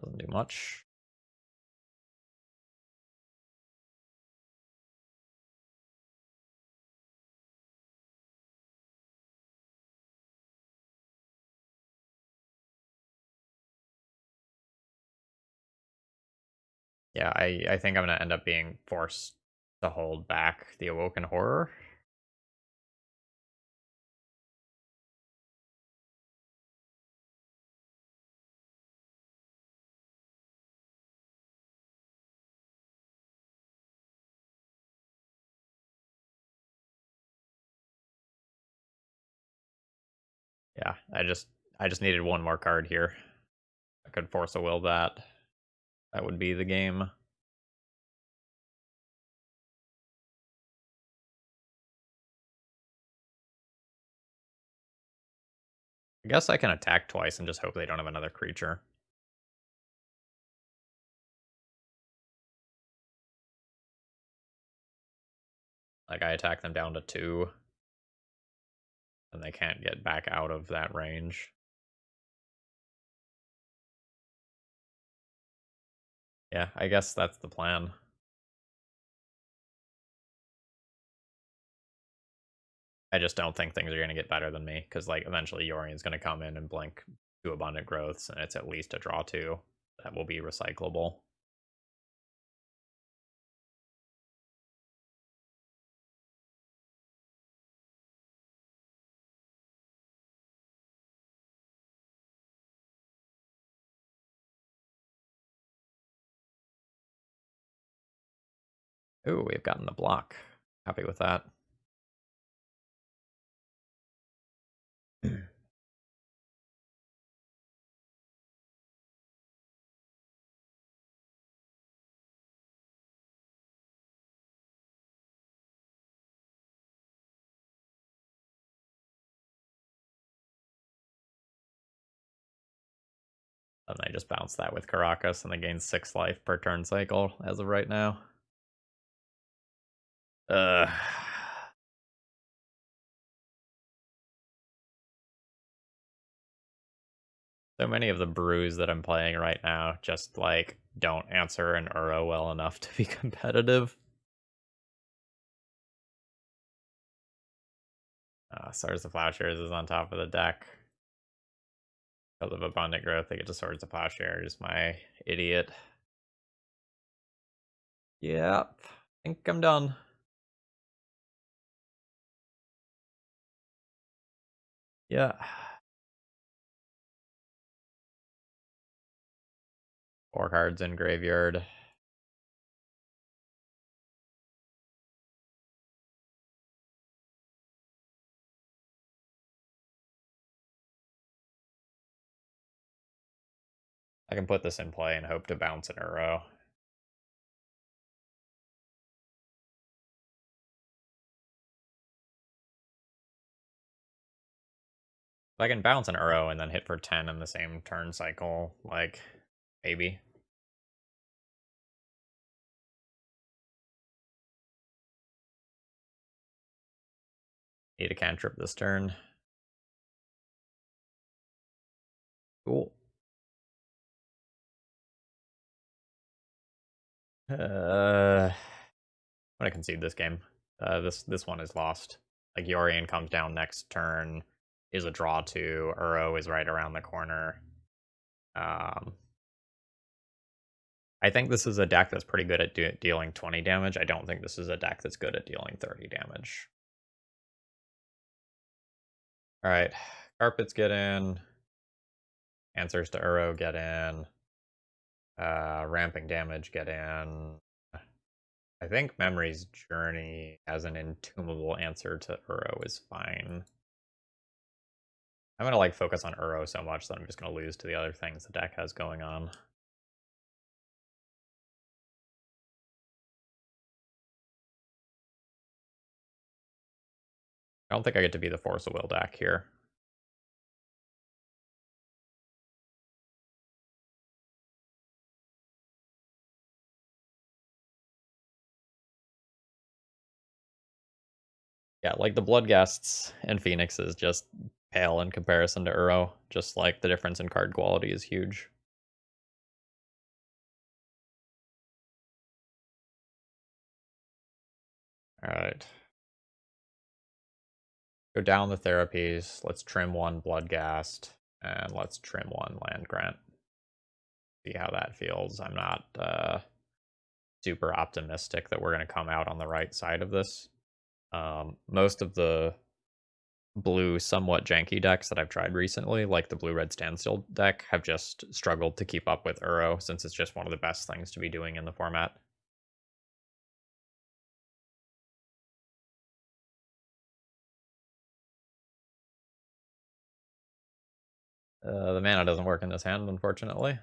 Doesn't do much. Yeah, I think I'm gonna end up being forced to hold back the Awoken Horror. Yeah, I just needed one more card here. I could Force a Will that. That would be the game. I guess I can attack twice and just hope they don't have another creature. Like I attack them down to 2. And they can't get back out of that range. Yeah, I guess that's the plan. I just don't think things are going to get better than me, because like eventually Yorion's going to come in and blink 2 Abundant Growths, and it's at least a draw 2 that will be recyclable. Ooh, we've gotten the block. Happy with that. And I just bounce that with Caracas, and they gain 6 life per turn cycle as of right now. So many of the brews that I'm playing right now just like don't answer an Uro well enough to be competitive. Swords to Plowshares is on top of the deck. Because of Abundant Growth, they get to Swords to Plowshares, my idiot. Yep, I think I'm done. Yeah. Four cards in graveyard. I can put this in play and hope to bounce an Uro. If I can bounce an Uro and then hit for 10 in the same turn cycle, like, maybe. Need a cantrip this turn. Cool. I'm gonna concede this game. This one is lost. Like, Yorion comes down next turn. Is a draw 2, Uro is right around the corner. I think this is a deck that's pretty good at dealing 20 damage. I don't think this is a deck that's good at dealing 30 damage. Alright, Carpets get in. Answers to Uro get in. Ramping Damage get in. I think Memory's Journey as an entombable answer to Uro is fine. I'm going to like focus on Uro so much that I'm just going to lose to the other things the deck has going on. I don't think I get to be the Force of Will deck here. Yeah, like the Bloodghasts and Phoenix is just pale in comparison to Uro, just like the difference in card quality is huge. Alright. Go down the therapies, let's trim one Bloodghast, and let's trim one Land Grant. See how that feels. I'm not super optimistic that we're going to come out on the right side of this. Most of the blue, somewhat janky decks that I've tried recently, like the blue-red standstill deck, have just struggled to keep up with Uro, since it's just one of the best things to be doing in the format. The mana doesn't work in this hand, unfortunately.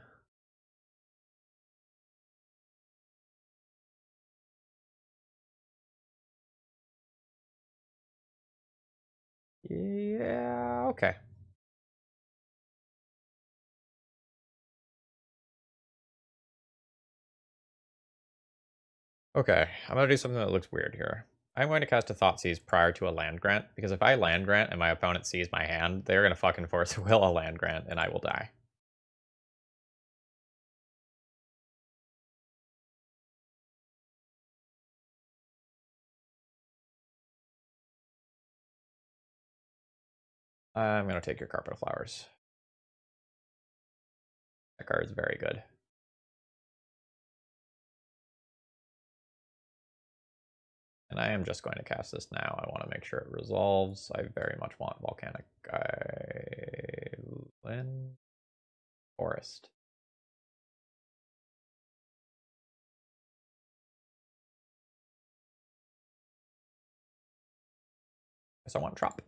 Yeah, okay. Okay, I'm going to do something that looks weird here. I'm going to cast a Thought Seize prior to a land grant, because if I land grant and my opponent sees my hand, they're going to fucking Force of Will a land grant, and I will die. I'm going to take your Carpet of Flowers. That card is very good. And I am just going to cast this now. I want to make sure it resolves. I very much want Volcanic Island Forest. Guess I want Trop.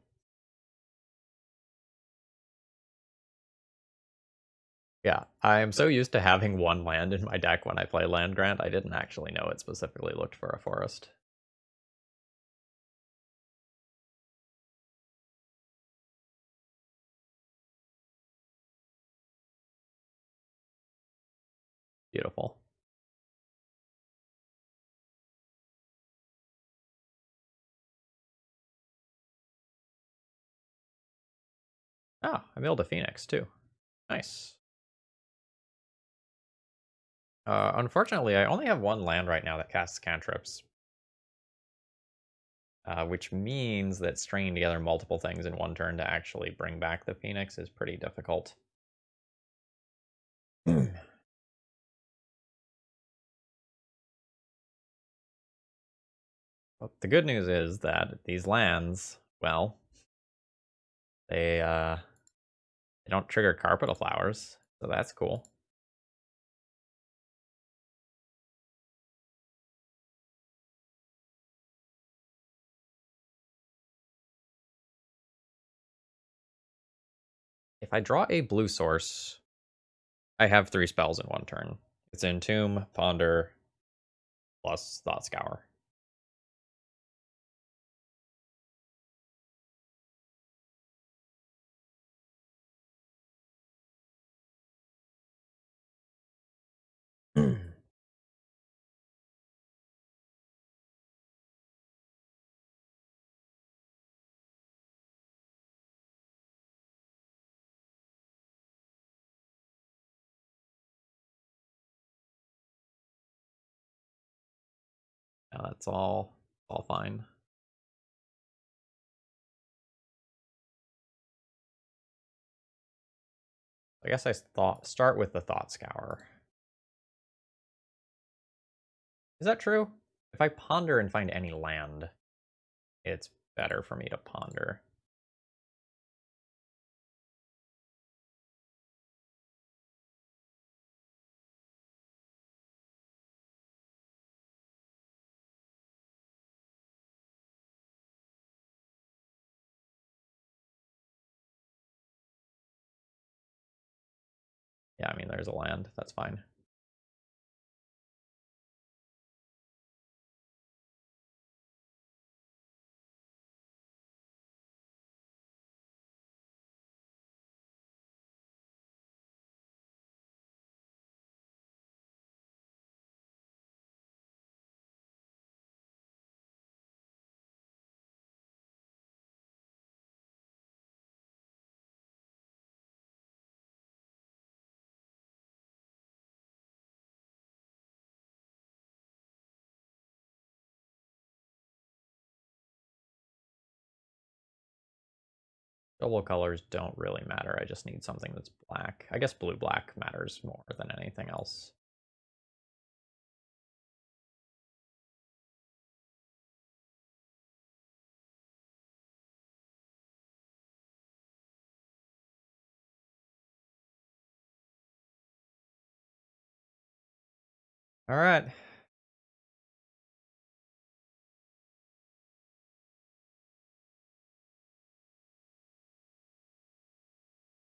Yeah, I'm so used to having one land in my deck when I play land grant, I didn't actually know it specifically looked for a forest. Beautiful. Oh, I milled a Phoenix too. Nice. Unfortunately, I only have one land right now that casts cantrips. Which means that stringing together multiple things in one turn to actually bring back the Phoenix is pretty difficult. Well, the good news is that these lands, well, they don't trigger Carpet of Flowers, so that's cool. If I draw a blue source, I have three spells in one turn. It's Entomb, Ponder, plus Thought Scour. That's all fine. I guess I start with the Thought Scour. Is that true? If I ponder and find any land, it's better for me to ponder. Yeah, I mean, there's a land. That's fine. Double colors don't really matter. I just need something that's black. I guess blue-black matters more than anything else. All right.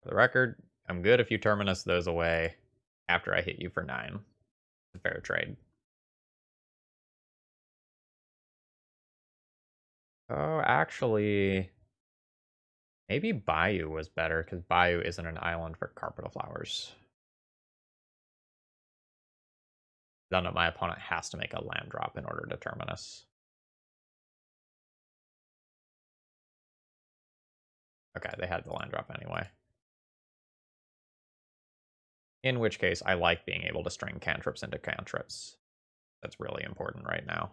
For the record, I'm good if you terminus those away after I hit you for 9. It's a fair trade. Oh, actually, maybe Bayou was better because Bayou isn't an island for Carpet of Flowers. Then my opponent has to make a land drop in order to terminus. Okay, they had the land drop anyway. In which case, I like being able to string cantrips into cantrips. That's really important right now.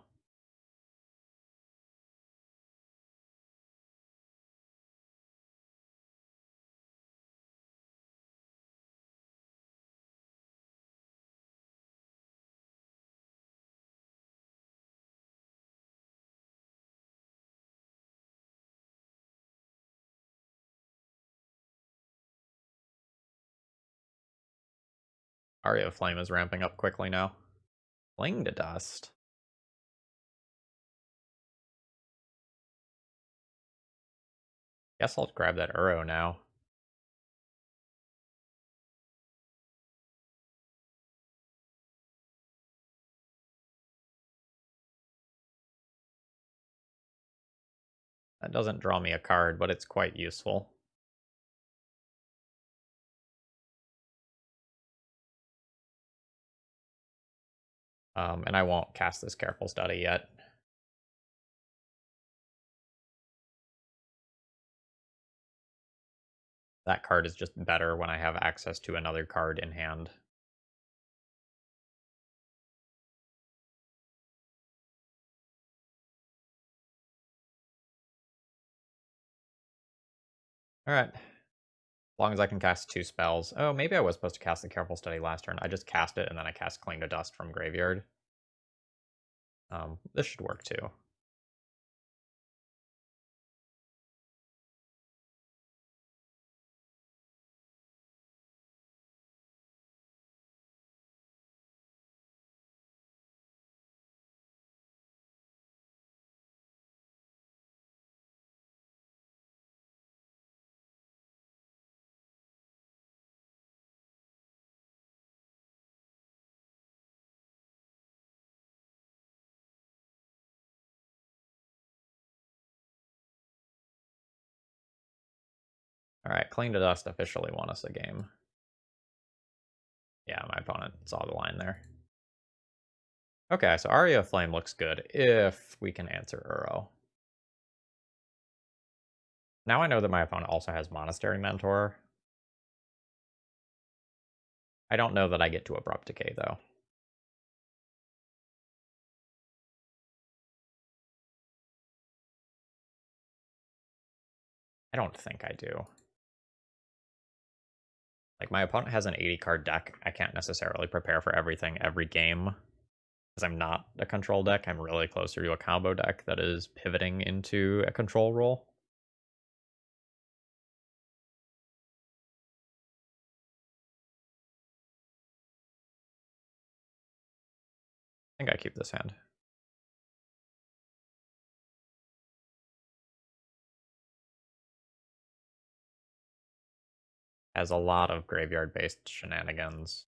Aria of Flame is ramping up quickly now. Fling to Dust. Guess I'll grab that Uro now. That doesn't draw me a card, but it's quite useful. And I won't cast this Careful Study yet. That card is just better when I have access to another card in hand. Alright. As long as I can cast 2 spells. Oh, maybe I was supposed to cast the Careful Study last turn. I just cast it, and then I cast Cling to Dust from graveyard. This should work, too. Alright, Cling to Dust officially won us the game. Yeah, my opponent saw the line there. Okay, so Aria of Flame looks good if we can answer Uro. Now I know that my opponent also has Monastery Mentor. I don't know that I get to Abrupt Decay, though. I don't think I do. Like, my opponent has an 80-card deck. I can't necessarily prepare for everything every game. Because I'm not a control deck, I'm really closer to a combo deck that is pivoting into a control role. I think I keep this hand. Has a lot of graveyard-based shenanigans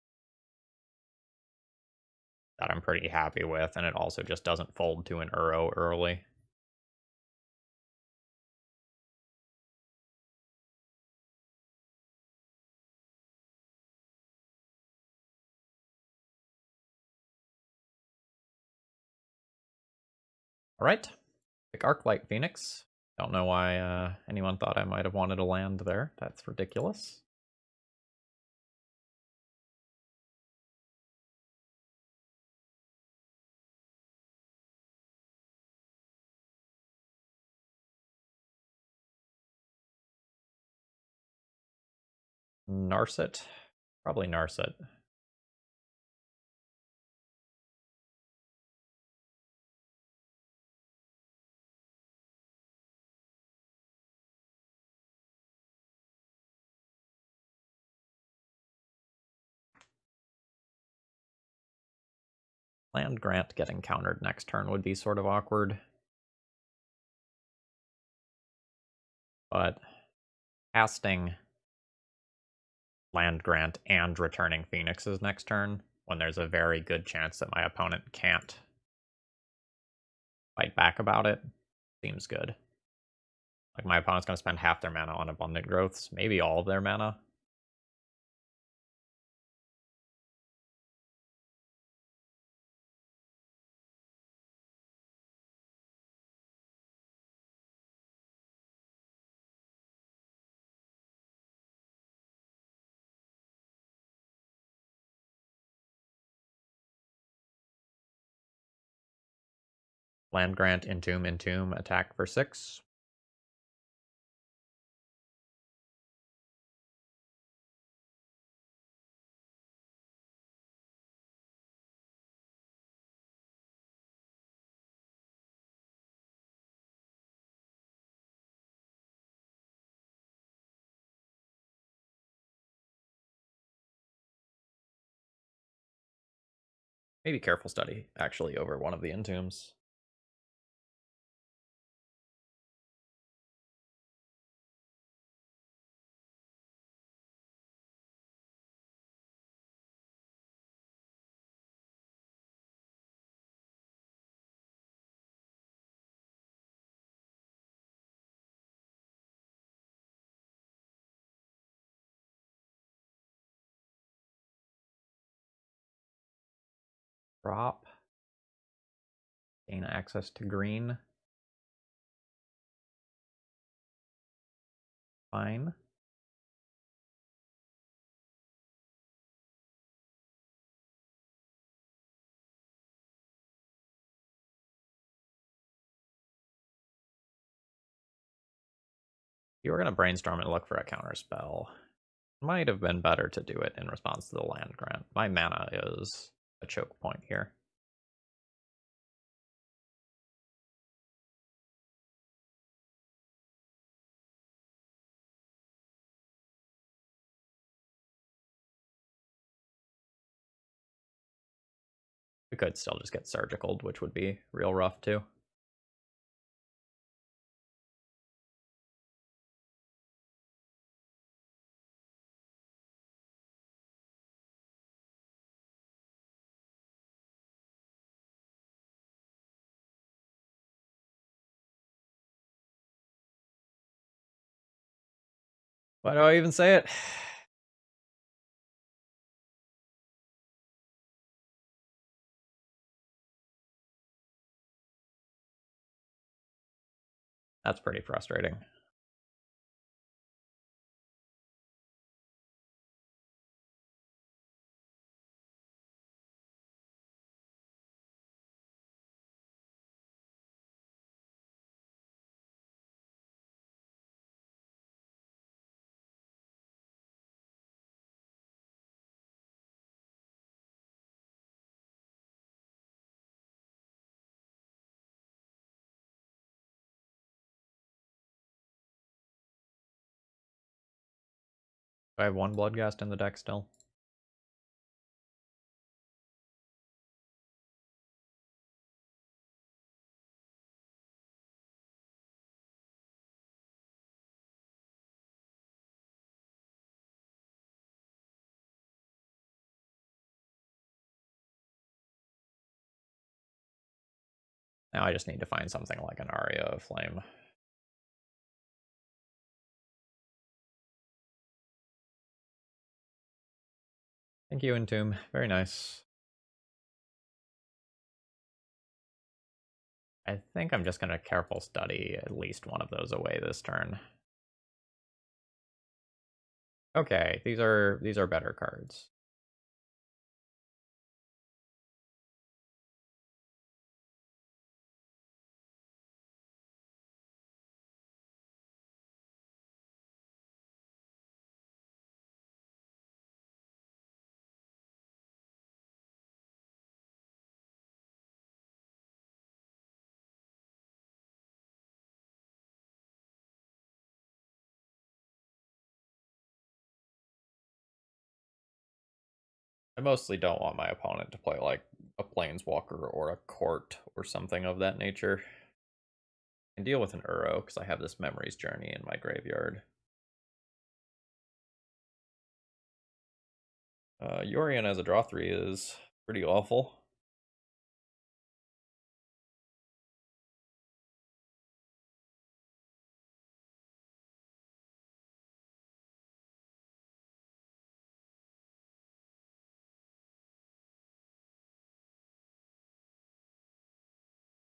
that I'm pretty happy with, and it also just doesn't fold to an Uro early. All right, pick Arclight Phoenix. Don't know why anyone thought I might have wanted to land there. That's ridiculous. Narset? Probably Narset. Land Grant getting countered next turn would be sort of awkward. But casting Land Grant and returning Phoenixes next turn, when there's a very good chance that my opponent can't fight back about it, seems good. Like, my opponent's going to spend half their mana on Abundant Growths, maybe all of their mana. Land Grant, Entomb, Entomb, attack for 6. Maybe Careful Study, actually, over one of the Entombs. Drop, gain access to green. Fine. You were going to brainstorm and look for a counter spell. Might have been better to do it in response to the Land Grant. My mana is a choke point here. We could still just get surgicaled, which would be real rough too. Why do I even say it? That's pretty frustrating. I have one Bloodghast in the deck still. Now I just need to find something like an Aria of Flame. Thank you, Entomb. Very nice. I think I'm just going to Careful Study at least one of those away this turn. Okay, these are better cards. I mostly don't want my opponent to play like a planeswalker or a court or something of that nature. I can deal with an Uro because I have this Memory's Journey in my graveyard. Yorion as a draw 3 is pretty awful.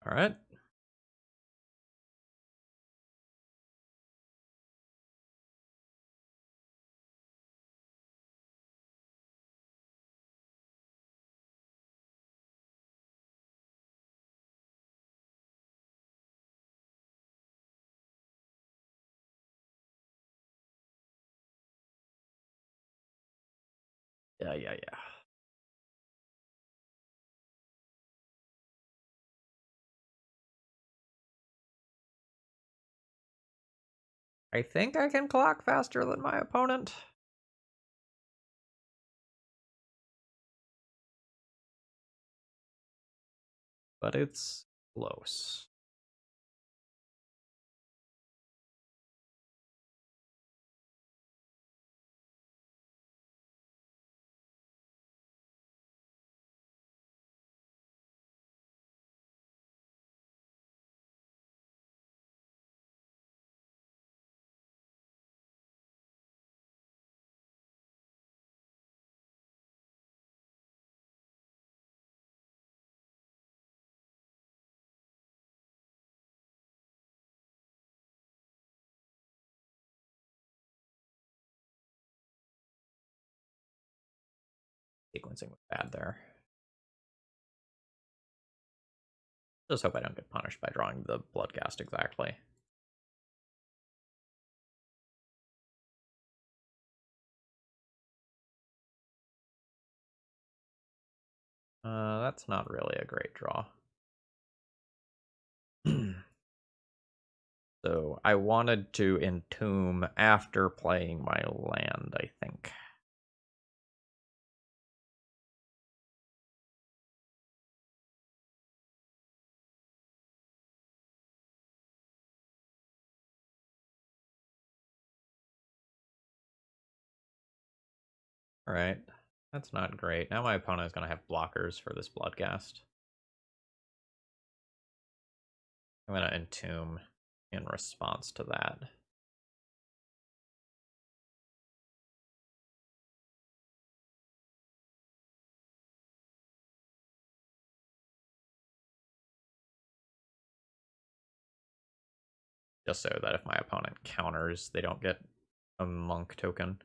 All right. Yeah. I think I can clock faster than my opponent. But it's close. Sequencing was bad there. Just hope I don't get punished by drawing the Bloodghast exactly. That's not really a great draw. So I wanted to Entomb after playing my land, I think. Alright, that's not great. Now my opponent is going to have blockers for this Bloodghast. I'm going to Entomb in response to that. Just so that if my opponent counters, they don't get a monk token.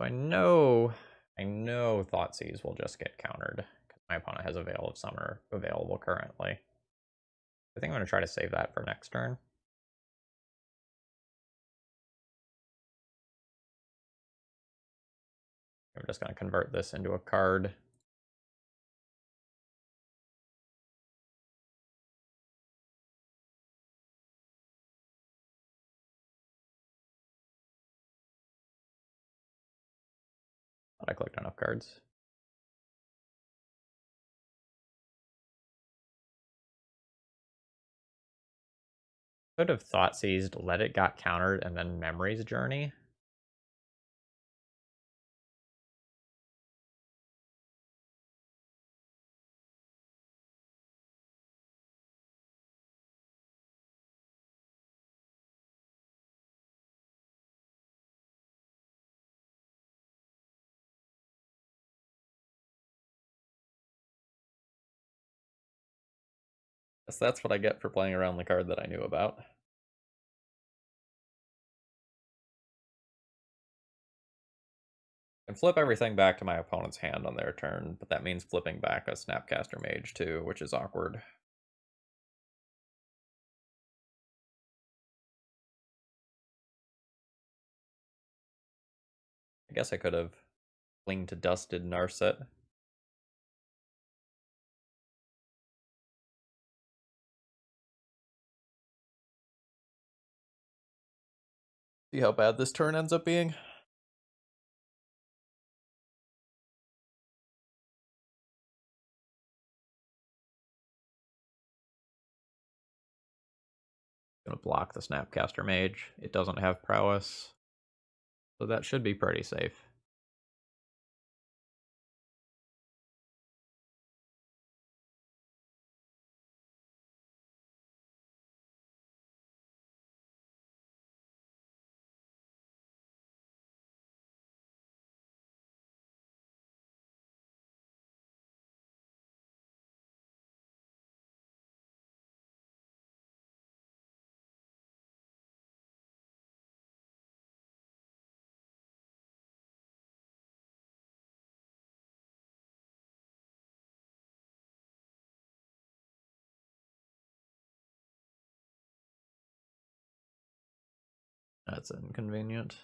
I know Thought Seize will just get countered because my opponent has a Veil of Summer available currently. I think I'm going to try to save that for next turn. I'm just going to convert this into a card. I clicked enough cards. Could have Thought Seized, let it got countered, and then Memory's Journey. That's what I get for playing around the card that I knew about. And flip everything back to my opponent's hand on their turn, but that means flipping back a Snapcaster Mage too, which is awkward. I guess I could have Cling to Dusted Narset. See how bad this turn ends up being? Gonna block the Snapcaster Mage. It doesn't have prowess, so that should be pretty safe. That's inconvenient.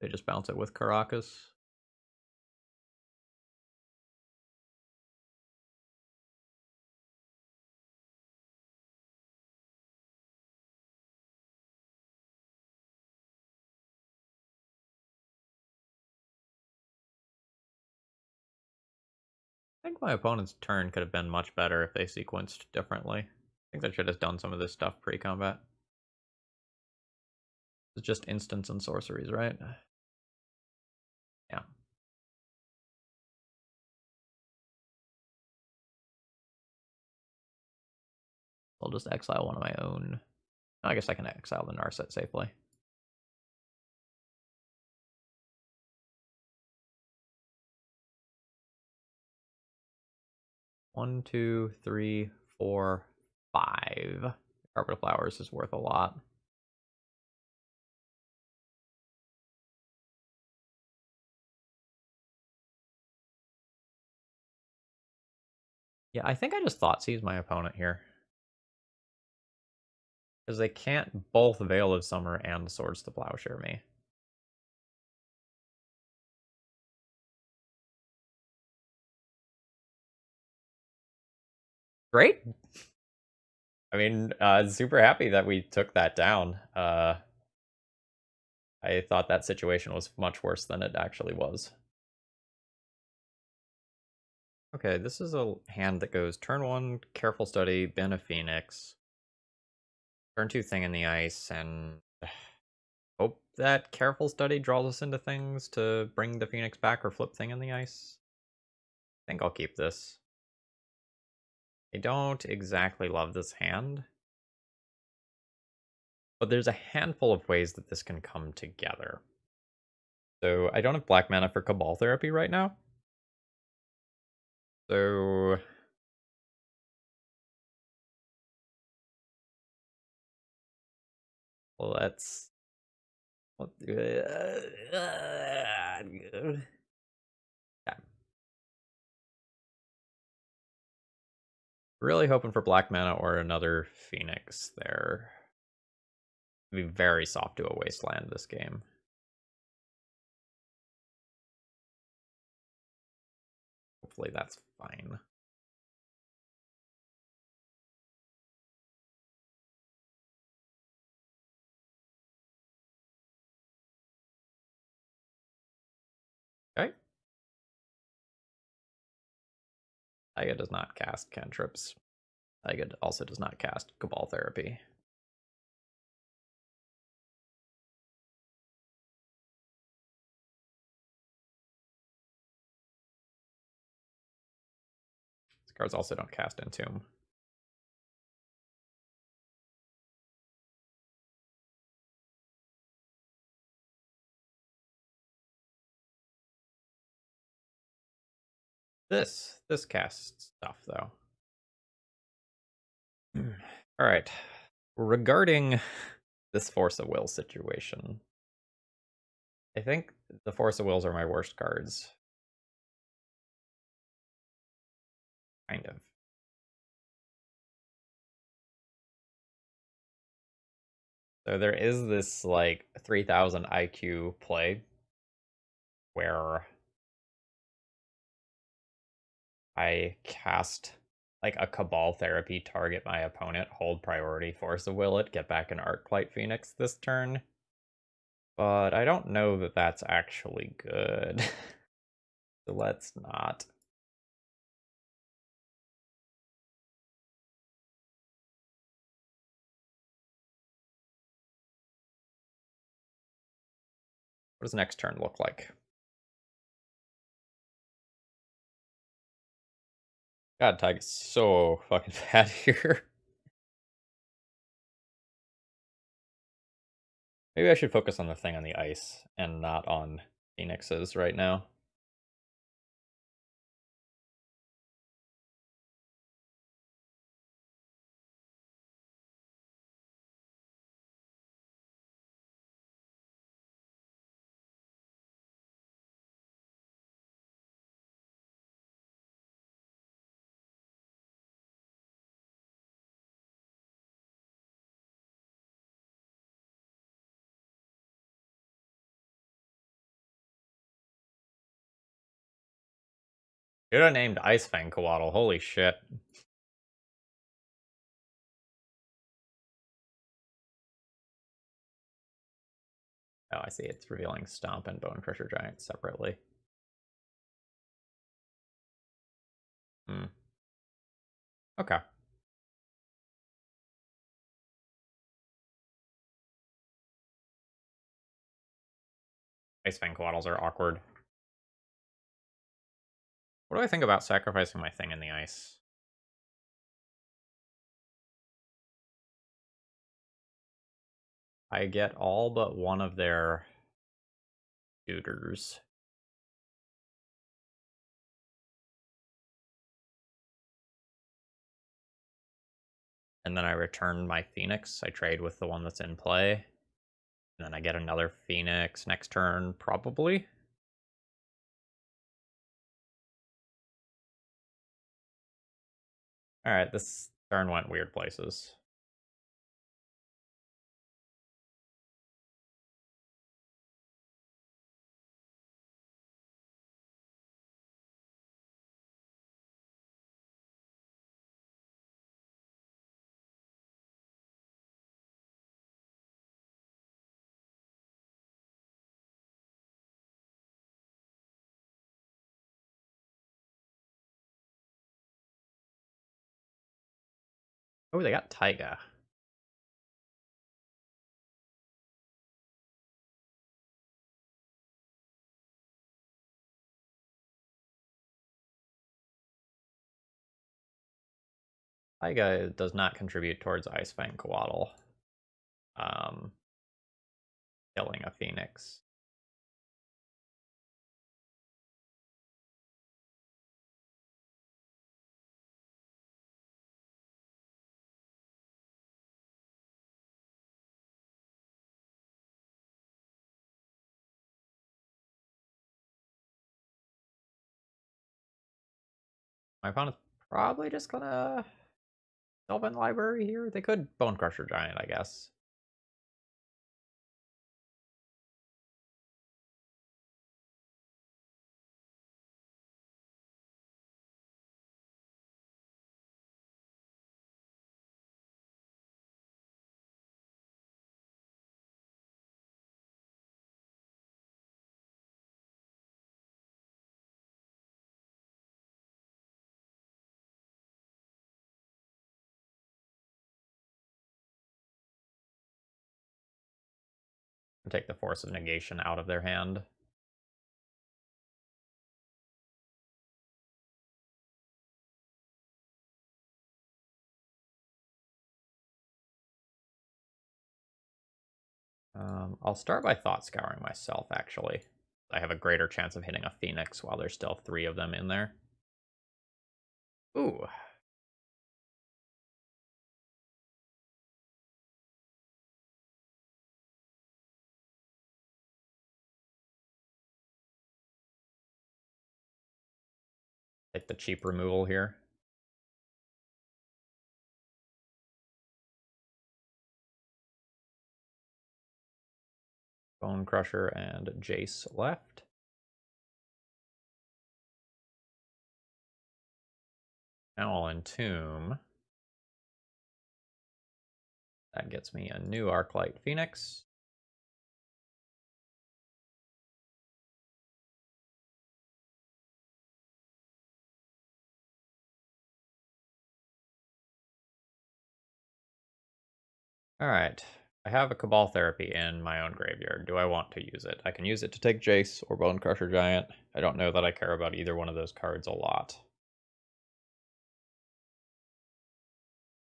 They just bounce it with Caracas. I think my opponent's turn could have been much better if they sequenced differently. I think they should have done some of this stuff pre-combat. It's just instants and sorceries, right? Yeah. I'll just exile one of my own. I guess I can exile the Narset safely. One, two, three, four, five. Carpet of Flowers is worth a lot. Yeah, I think I just Thought Seize my opponent here. Because they can't both Veil of Summer and Swords to Plowshare me. Great! I mean, super happy that we took that down. I thought that situation was much worse than it actually was. Okay, this is a hand that goes turn 1, Careful Study, Bin of Phoenix, turn 2, Thing in the Ice, and hope that Careful Study draws us into things to bring the Phoenix back or flip Thing in the Ice. I think I'll keep this. I don't exactly love this hand, but there's a handful of ways that this can come together. So I don't have black mana for Cabal Therapy right now. So let's do it. Yeah. Really hoping for black mana or another Phoenix there. It'd be very soft to a Wasteland this game. Hopefully that's fine. Okay. Taiga does not cast cantrips. Taiga also does not cast Cabal Therapy. Cards also don't cast Entomb. This casts stuff though. All right. Regarding this Force of Will situation, I think the Force of Wills are my worst cards. Kind of. So there is this like 3000 IQ play where I cast like a Cabal Therapy, target my opponent, hold priority Force of Will it, get back an Arclight Phoenix this turn. But I don't know that that's actually good. So let's not. What does next turn look like? God, Taiga's so fucking bad here. Maybe I should focus on the Thing on the Ice and not on Phoenixes right now. You're named Ice-Fang Coatl, holy shit. Oh, I see, it's revealing Stomp and Bone Crusher Giant separately. Hmm. Okay. Ice-Fang Coatls are awkward. What do I think about sacrificing my Thing in the Ice? I get all but one of their shooters. And then I return my Phoenix. I trade with the one that's in play. And then I get another Phoenix next turn, probably. Alright, this turn went weird places. Oh, they got Taiga. Taiga does not contribute towards Ice-Fang Coatl. Killing a Phoenix. My opponent's probably just gonna Delvin Library here. They could Bone Crusher Giant, I guess. Take the Force of Negation out of their hand. I'll start by Thought Scouring myself, actually. I have a greater chance of hitting a Phoenix while there's still three of them in there. Ooh. Like the cheap removal here. Bone Crusher and Jace left. Now I'll Entomb. That gets me a new Arclight Phoenix. Alright, I have a Cabal Therapy in my own graveyard. Do I want to use it? I can use it to take Jace or Bone Crusher Giant. I don't know that I care about either one of those cards a lot.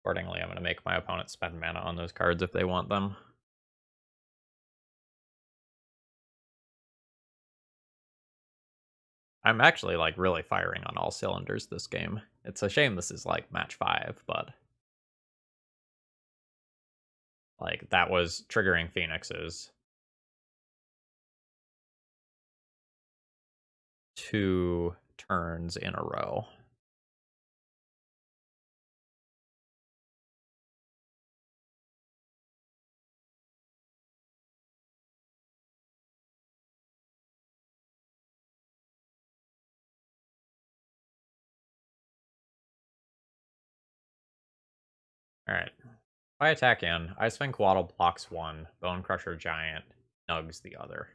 Accordingly, I'm going to make my opponent spend mana on those cards if they want them. I'm actually like really firing on all cylinders this game. It's a shame this is like match 5, but... like, that was triggering Phoenixes two turns in a row. All right. If I attack in, Ice-Fang Coatl blocks one, Bone Crusher Giant nugs the other.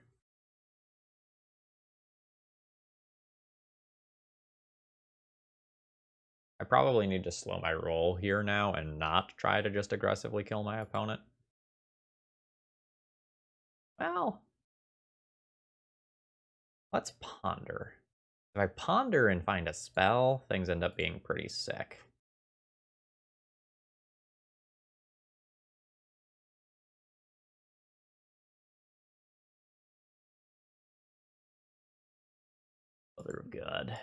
I probably need to slow my roll here now and not try to just aggressively kill my opponent. Well, let's ponder. If I ponder and find a spell, things end up being pretty sick. Mother of God.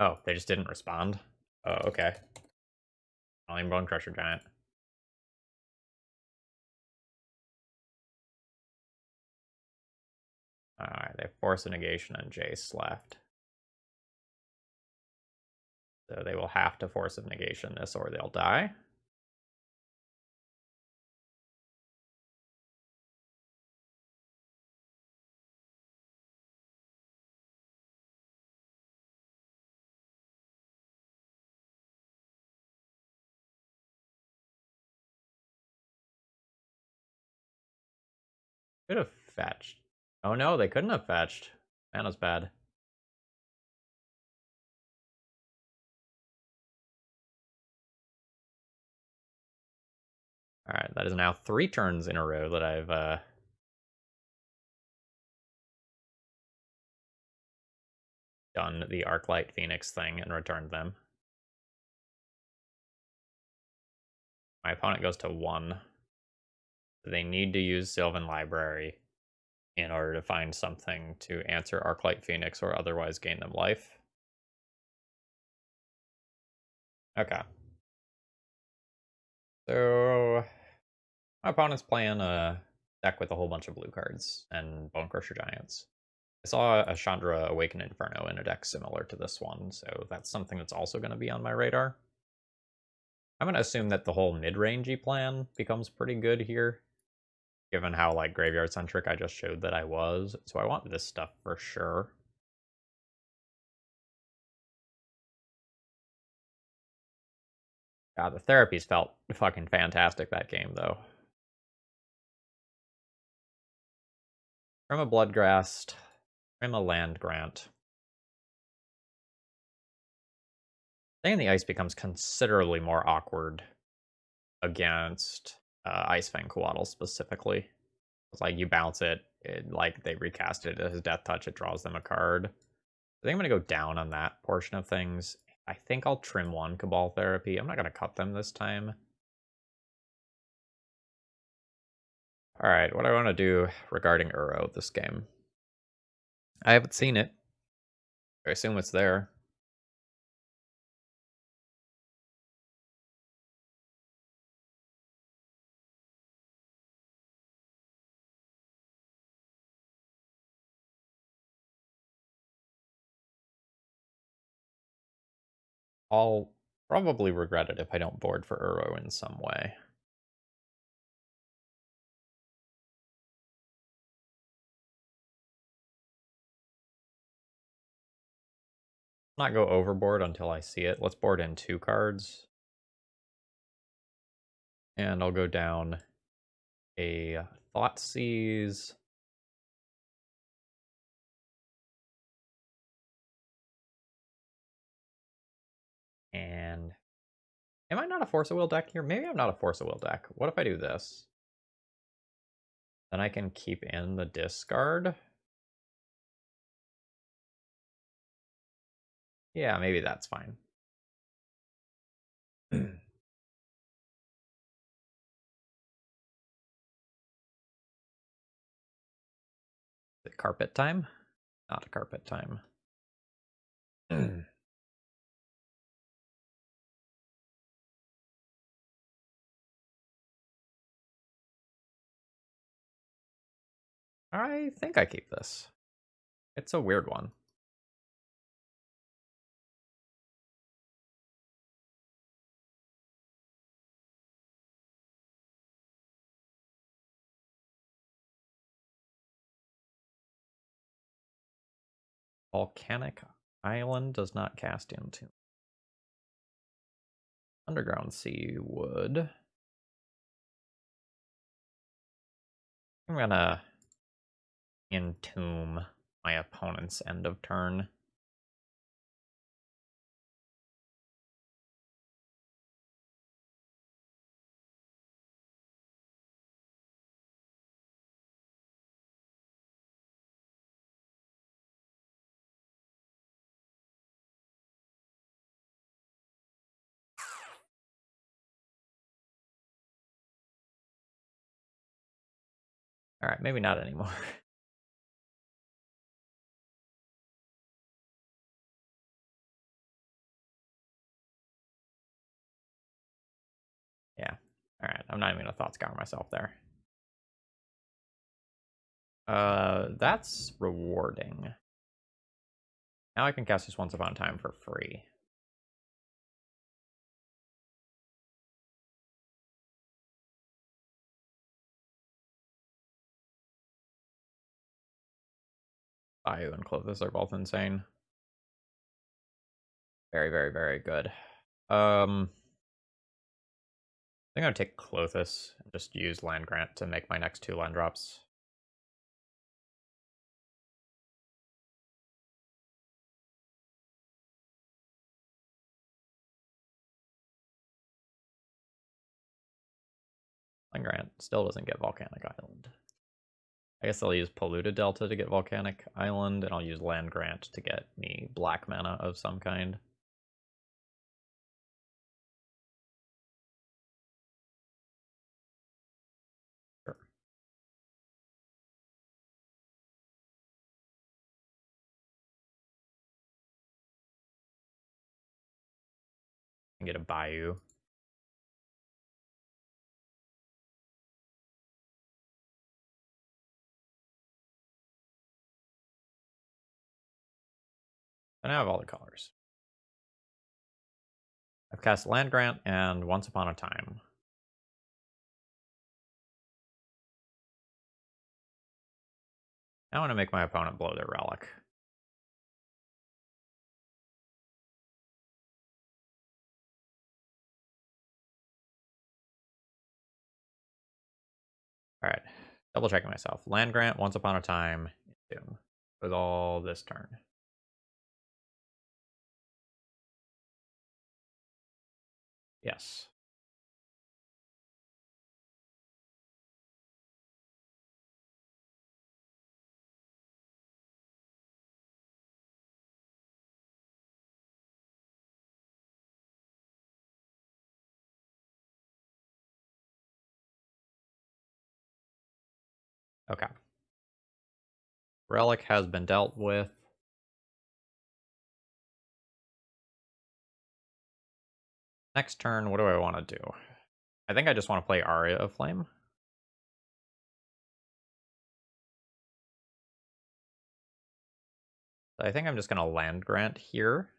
Oh, they just didn't respond? Oh, okay. Only Bone Crusher Giant. Alright, they have Force of Negation and Jace left. So they will have to Force of Negation this or they'll die. Could have fetched. Oh no, they couldn't have fetched. Mana's bad. Alright, that is now 3 turns in a row that I've done the Arclight Phoenix thing and returned them. My opponent goes to 1. They need to use Sylvan Library in order to find something to answer Arclight Phoenix or otherwise gain them life. Okay. So, my opponent's playing a deck with a whole bunch of blue cards and Bone Crusher Giants. I saw a Chandra Awaken Inferno in a deck similar to this one, so that's something that's also going to be on my radar. I'm going to assume that the whole mid-rangey plan becomes pretty good here, given how like graveyard-centric I just showed that I was, so I want this stuff for sure. God, the therapies felt fucking fantastic that game, though. From a Bloodghast, from a Land Grant. Thing in the Ice becomes considerably more awkward against Ice-Fang Coatl specifically. It's like you bounce it, like they recast it as Death Touch, it draws them a card. I think I'm going to go down on that portion of things. I think I'll trim one Cabal Therapy. I'm not going to cut them this time. Alright, what I want to do regarding Uro this game. I haven't seen it. I assume it's there. I'll probably regret it if I don't board for Uro in some way. not go overboard until I see it. Let's board in two cards. And I'll go down a Thought Seize. And am I not a Force of Will deck here? Maybe I'm not a Force of Will deck. What if I do this? Then I can keep in the discard. Yeah, maybe that's fine. Is it carpet time? Not carpet time. I think I keep this. It's a weird one. Volcanic Island does not cast Entomb. Underground Sea would. I'm gonna Entomb my opponent's end of turn. All right, maybe not anymore. Yeah. All right. I'm not even gonna Thought Scour myself there. That's rewarding. Now I can cast this Once Upon a Time for free. Bayou and Klothys are both insane. Very, very, very good. I think I'm going to take Klothys and just use Land Grant to make my next two land drops. Land Grant still doesn't get Volcanic Island. I guess I'll use Polluted Delta to get Volcanic Island, and I'll use Land Grant to get me black mana of some kind. Get a Bayou. And I have all the colors. I've cast Land Grant and Once Upon a Time. I want to make my opponent blow their relic. All right, double checking myself. Land Grant, Once Upon a Time, Doom. With all this turn. Yes. Okay. Relic has been dealt with. Next turn, what do I want to do? I think I just want to play Aria of Flame. So I think I'm just going to Land Grant here.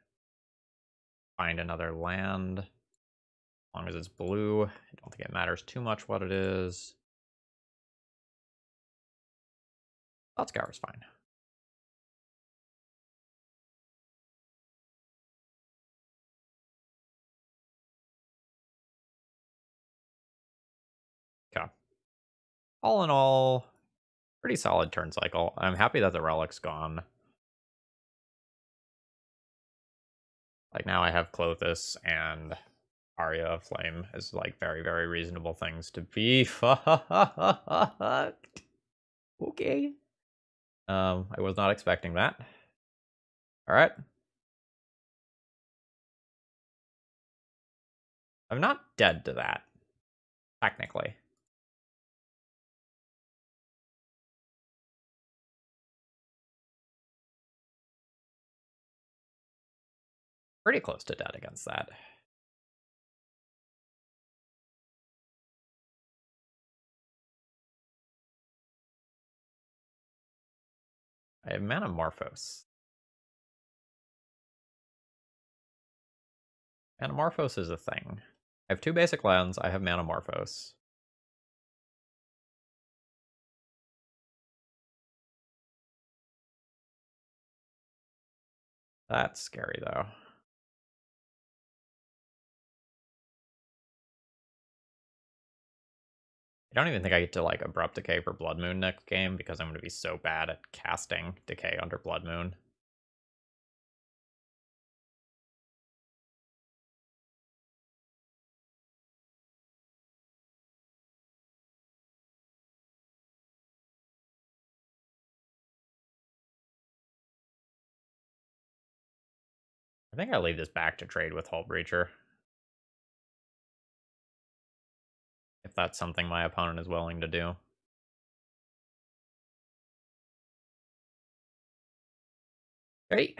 Find another land. As long as it's blue, I don't think it matters too much what it is. Thought Scour is fine. all in all, pretty solid turn cycle. I'm happy that the relic's gone. Like, now I have Klothys and Aria of Flame as, like, very, very reasonable things to be fucked. Okay. I was not expecting that. All right. I'm not dead to that, technically. Pretty close to dead against that. I have Manamorphose. Manamorphose is a thing. I have two basic lands. I have Manamorphose. That's scary, though. I don't even think I get to, like, Abrupt Decay for Blood Moon next game because I'm going to be so bad at casting Decay under Blood Moon. I think I leave this back to trade with Hull Breacher. If that's something my opponent is willing to do. Hey.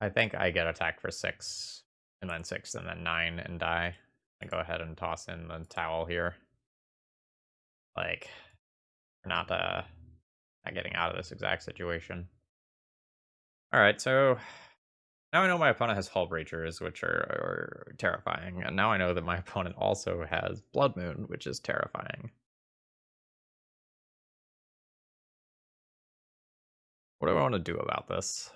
I think I get attacked for 6, and then 6, and then 9, and die. I go ahead and toss in the towel here. Like, we're not getting out of this exact situation. Alright, so now I know my opponent has Hull Breachers, which are terrifying, and now I know that my opponent also has Blood Moon, which is terrifying. What do I want to do about this?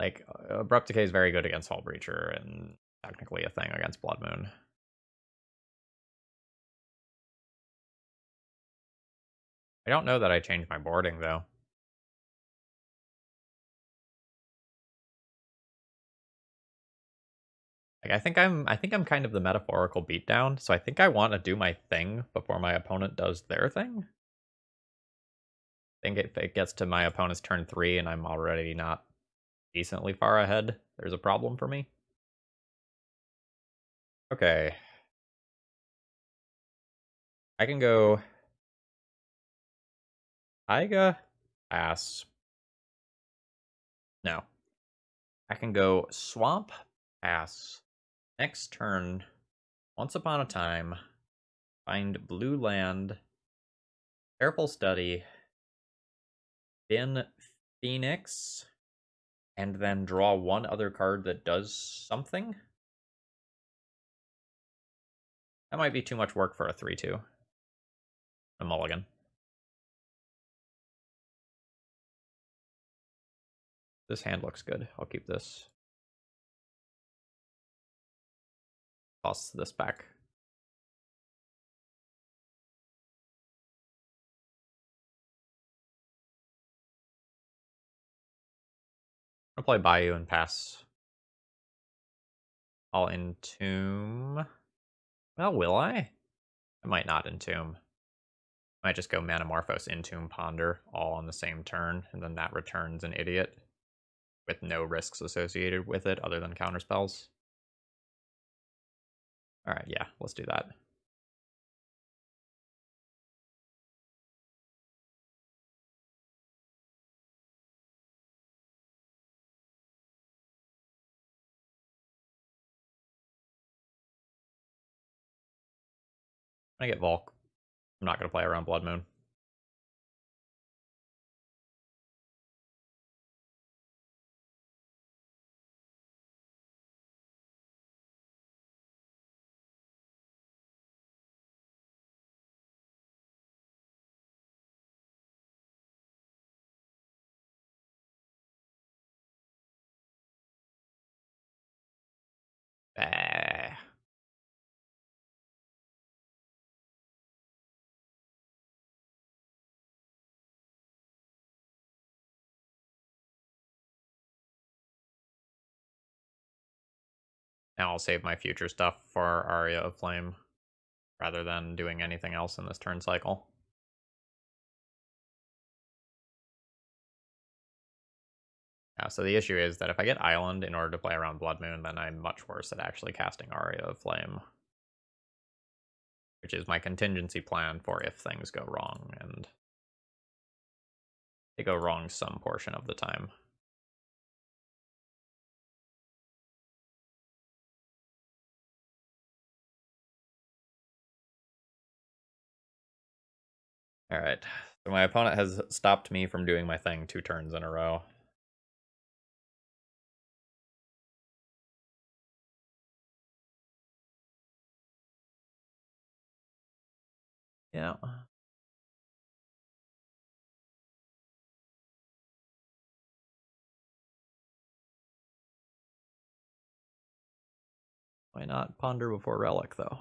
Like, Abrupt Decay is very good against Hull Breacher, and technically a thing against Blood Moon. I don't know that I changed my boarding, though. Like, I think I'm kind of the metaphorical beatdown, so I think I want to do my thing before my opponent does their thing. I think if it gets to my opponent's turn 3 and I'm already not decently far ahead, there's a problem for me. Okay. I can go Taiga, pass. No. I can go Swamp, pass. Next turn, Once Upon a Time, find blue land, Careful Study, bin Phoenix, and then draw one other card that does something? That might be too much work for a 3-2. A mulligan. This hand looks good. I'll keep this. Toss this back. I'll play Bayou and pass. I'll Entomb. Well, will I? I might not Entomb. I might just go Manamorphose, Entomb, Ponder, all on the same turn, and then that returns an idiot. With no risks associated with it other than counterspells. Alright, yeah, let's do that. I'm gonna get Volk. I'm not gonna play around Blood Moon. Now I'll save my future stuff for Aria of Flame, rather than doing anything else in this turn cycle. Yeah, so the issue is that if I get Island in order to play around Blood Moon, then I'm much worse at actually casting Aria of Flame, which is my contingency plan for if things go wrong, and they go wrong some portion of the time. Alright, so my opponent has stopped me from doing my thing 2 turns in a row. Yeah. Why not Ponder before Relic, though?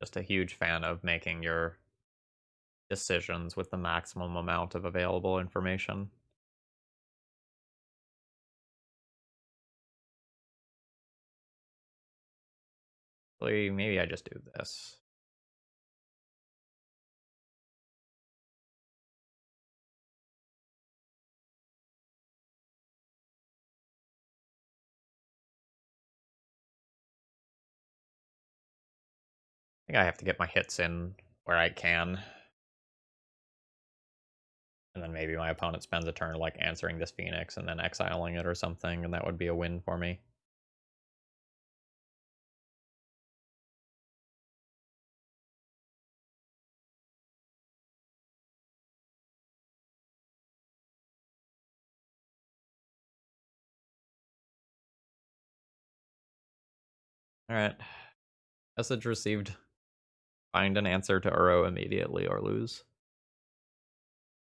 Just a huge fan of making your decisions with the maximum amount of available information. Maybe I just do this. I think I have to get my hits in where I can. And then maybe my opponent spends a turn like answering this Phoenix and then exiling it or something, and that would be a win for me. Alright. Message received. Find an answer to Uro immediately or lose.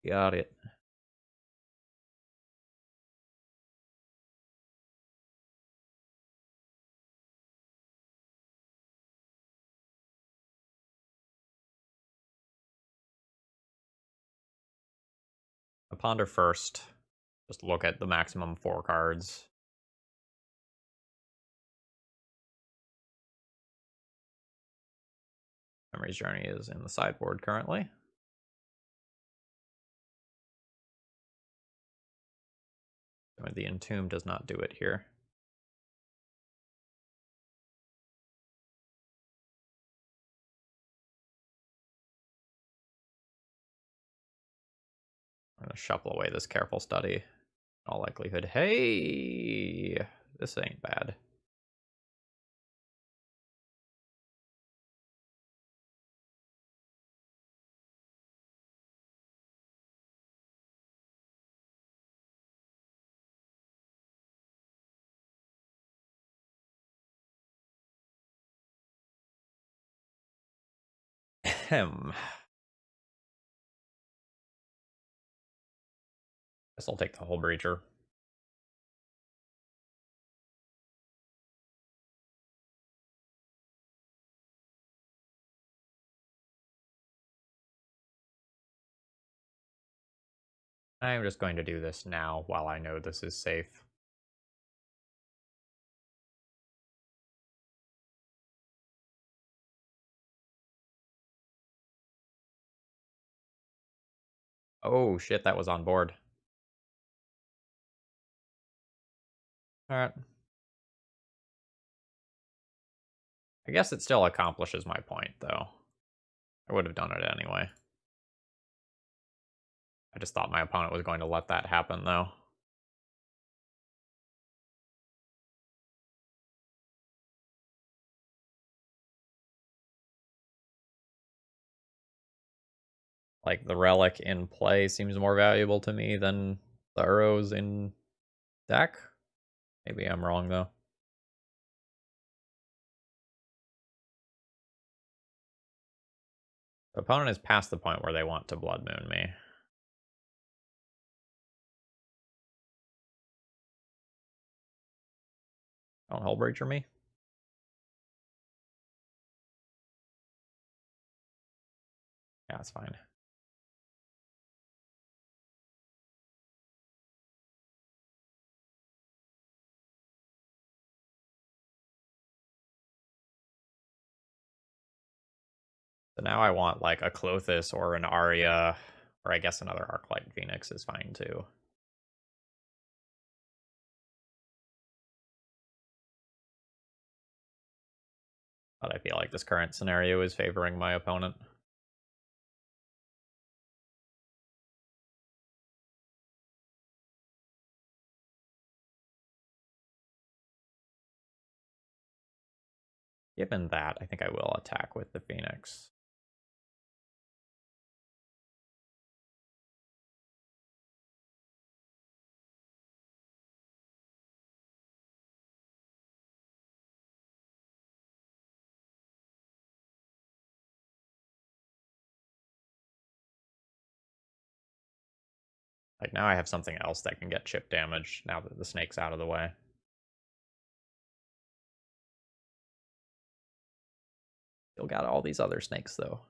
Got it. I Ponder first. Just look at the maximum 4 cards. Memory's Journey is in the sideboard currently. The Entomb does not do it here. I'm going to shuffle away this Careful Study. In all likelihood, hey, this ain't bad. Guess I'll take the whole Breacher. I'm just going to do this now while I know this is safe. Oh shit, that was on board. Alright. I guess it still accomplishes my point, though. I would have done it anyway. I just thought my opponent was going to let that happen, though. Like, the Relic in play seems more valuable to me than the Uros in deck. Maybe I'm wrong, though. The opponent is past the point where they want to Blood Moon me. Don't Hellbreacher me. Yeah, it's fine. So now I want like a Klothys or an Aria, or I guess another Arclight Phoenix is fine too. But I feel like this current scenario is favoring my opponent. Given that, I think I will attack with the Phoenix. Like, now I have something else that can get chip damage now that the snake's out of the way. Still got all these other snakes, though.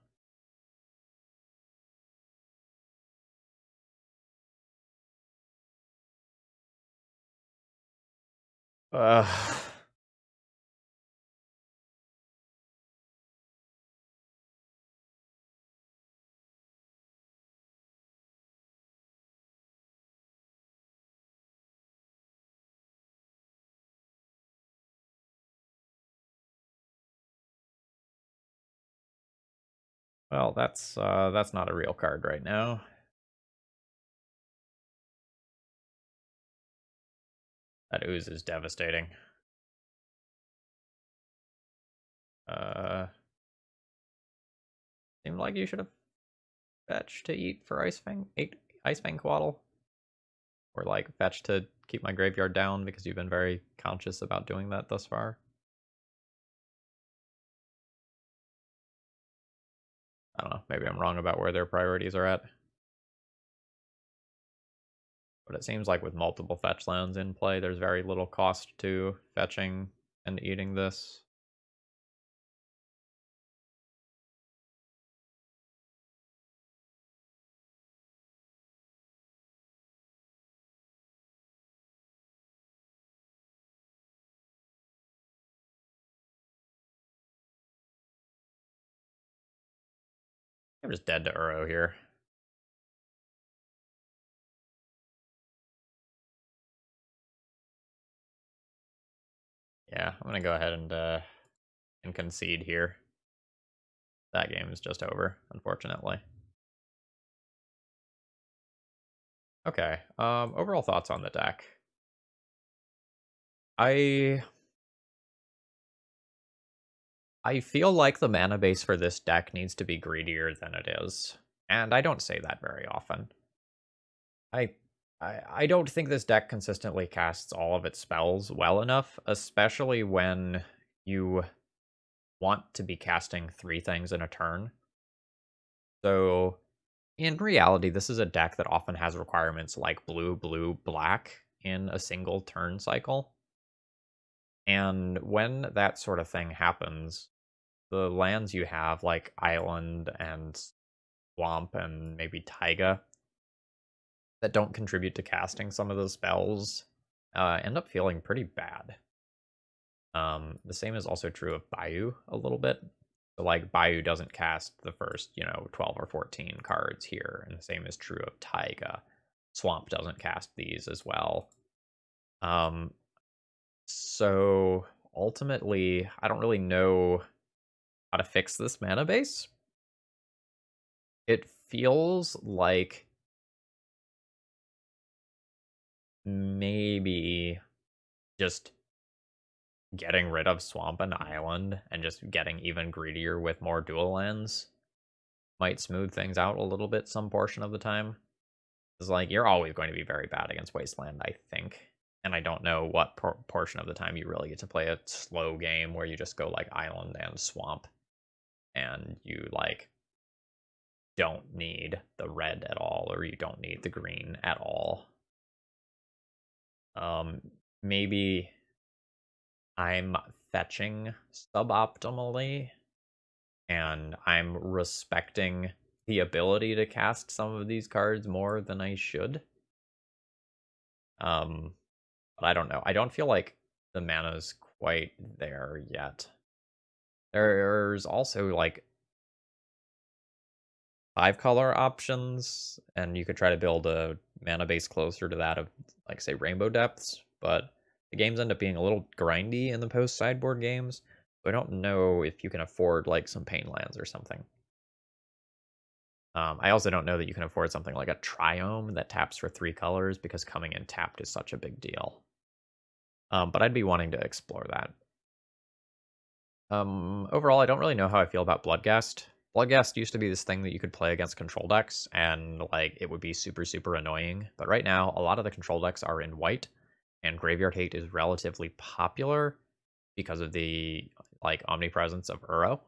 Well, that's not a real card right now. That ooze is devastating. Seemed like you should have fetched to eat for Ice-Fang Coatl, or like fetched to keep my graveyard down because you've been very conscious about doing that thus far. I don't know, maybe I'm wrong about where their priorities are at. But it seems like with multiple fetch lands in play, there's very little cost to fetching and eating this. I'm just dead to Uro here. Yeah, I'm gonna go ahead and concede here. That game is just over, unfortunately. Okay. Overall thoughts on the deck. I feel like the mana base for this deck needs to be greedier than it is, and I don't say that very often. I don't think this deck consistently casts all of its spells well enough, especially when you want to be casting 3 things in a turn. So, in reality, this is a deck that often has requirements like blue, blue, black in a single turn cycle. And when that sort of thing happens, the lands you have, like Island and Swamp and maybe Taiga, that don't contribute to casting some of those spells, end up feeling pretty bad. The same is also true of Bayou a little bit. So like Bayou doesn't cast the first, 12 or 14 cards here, and the same is true of Taiga. Swamp doesn't cast these as well. So ultimately, I don't really know how to fix this mana base. It feels like maybe just getting rid of Swamp and Island and just getting even greedier with more dual lands might smooth things out a little bit some portion of the time. It's like you're always going to be very bad against Wasteland, I think. And I don't know what portion of the time you really get to play a slow game where you just go like Island and Swamp and you like don't need the red at all, or you don't need the green at all. Maybe I'm fetching suboptimally and I'm respecting the ability to cast some of these cards more than I should. But I don't know. I don't feel like the mana's quite there yet. There's also like 5-color options, and you could try to build a mana base closer to that of, like, say, Rainbow Depths, but the games end up being a little grindy in the post-sideboard games, so I don't know if you can afford, like, some pain lands or something. I also don't know that you can afford something like a Triome that taps for 3 colors, because coming in tapped is such a big deal. But I'd be wanting to explore that. Overall, I don't really know how I feel about Bloodghast. Bloodghast used to be this thing that you could play against control decks, and like it would be super, super annoying. But right now, a lot of the control decks are in white, and Graveyard Hate is relatively popular because of the like omnipresence of Uro.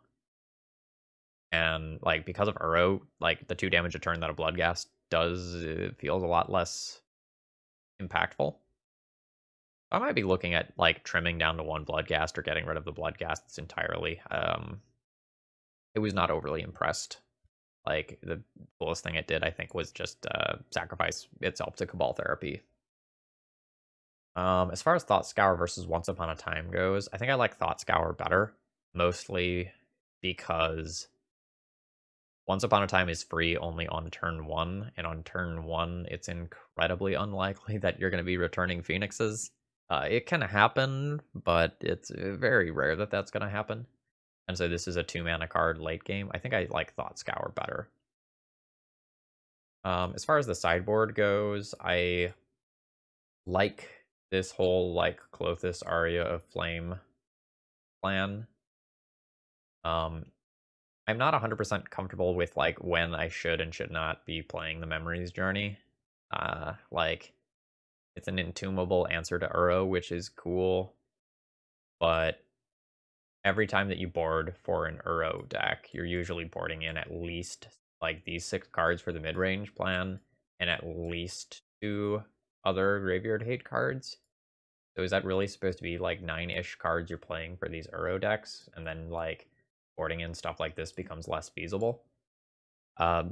And like because of Uro, like the 2 damage a turn that a Bloodghast does, it feels a lot less impactful. I might be looking at like trimming down to 1 Bloodghast or getting rid of the Bloodghasts entirely. It was not overly impressed. Like the coolest thing it did, I think, was just sacrifice itself to Cabal Therapy. As far as Thought Scour versus Once Upon a Time goes, I think I like Thought Scour better, mostly because Once Upon a Time is free only on turn 1, and on turn 1, it's incredibly unlikely that you're going to be returning Phoenixes. It can happen, but it's very rare that that's going to happen. And so this is a 2-mana card late game. I think I like Thought Scour better. As far as the sideboard goes, I like this whole like Klothys Aria of Flame plan. I'm not 100% comfortable with like when I should and should not be playing the Memory's Journey. Like it's an entombable answer to Uro, which is cool, but every time that you board for an Uro deck, you're usually boarding in at least like these 6 cards for the mid-range plan and at least 2 other Graveyard Hate cards. So is that really supposed to be like 9-ish cards you're playing for these Uro decks? And then like boarding in stuff like this becomes less feasible.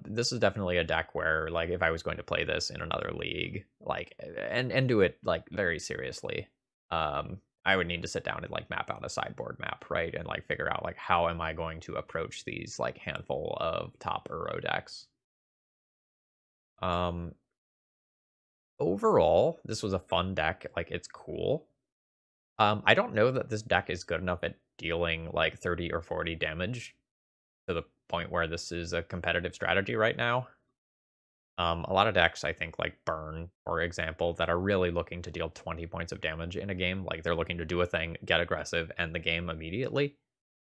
This is definitely a deck where like if I was going to play this in another league, like and do it like very seriously, I would need to sit down and like map out a sideboard map, right? And like figure out like how am I going to approach these like handful of top Uro decks. Overall, this was a fun deck. Like it's cool. I don't know that this deck is good enough at dealing like 30 or 40 damage to the point where this is a competitive strategy right now. A lot of decks, I think, like Burn, for example, that are really looking to deal 20 points of damage in a game. Like, they're looking to do a thing, get aggressive, end the game immediately.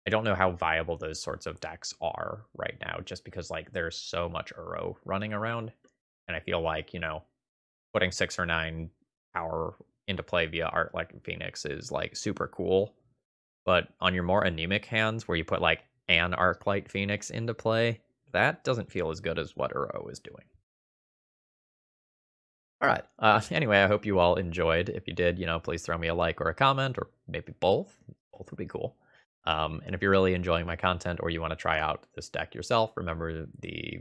I don't know how viable those sorts of decks are right now, just because, like, there's so much Uro running around. And I feel like, you know, putting 6 or 9 power into play via Arclight Phoenix is, like, super cool. But on your more anemic hands, where you put, like, an Arclight Phoenix into play, that doesn't feel as good as what Uro is doing. Alright, anyway, I hope you all enjoyed. If you did, you know, please throw me a like or a comment, or maybe both. Both would be cool. And if you're really enjoying my content or you want to try out this deck yourself, remember the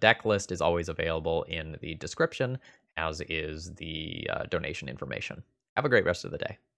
deck list is always available in the description, as is the donation information. Have a great rest of the day.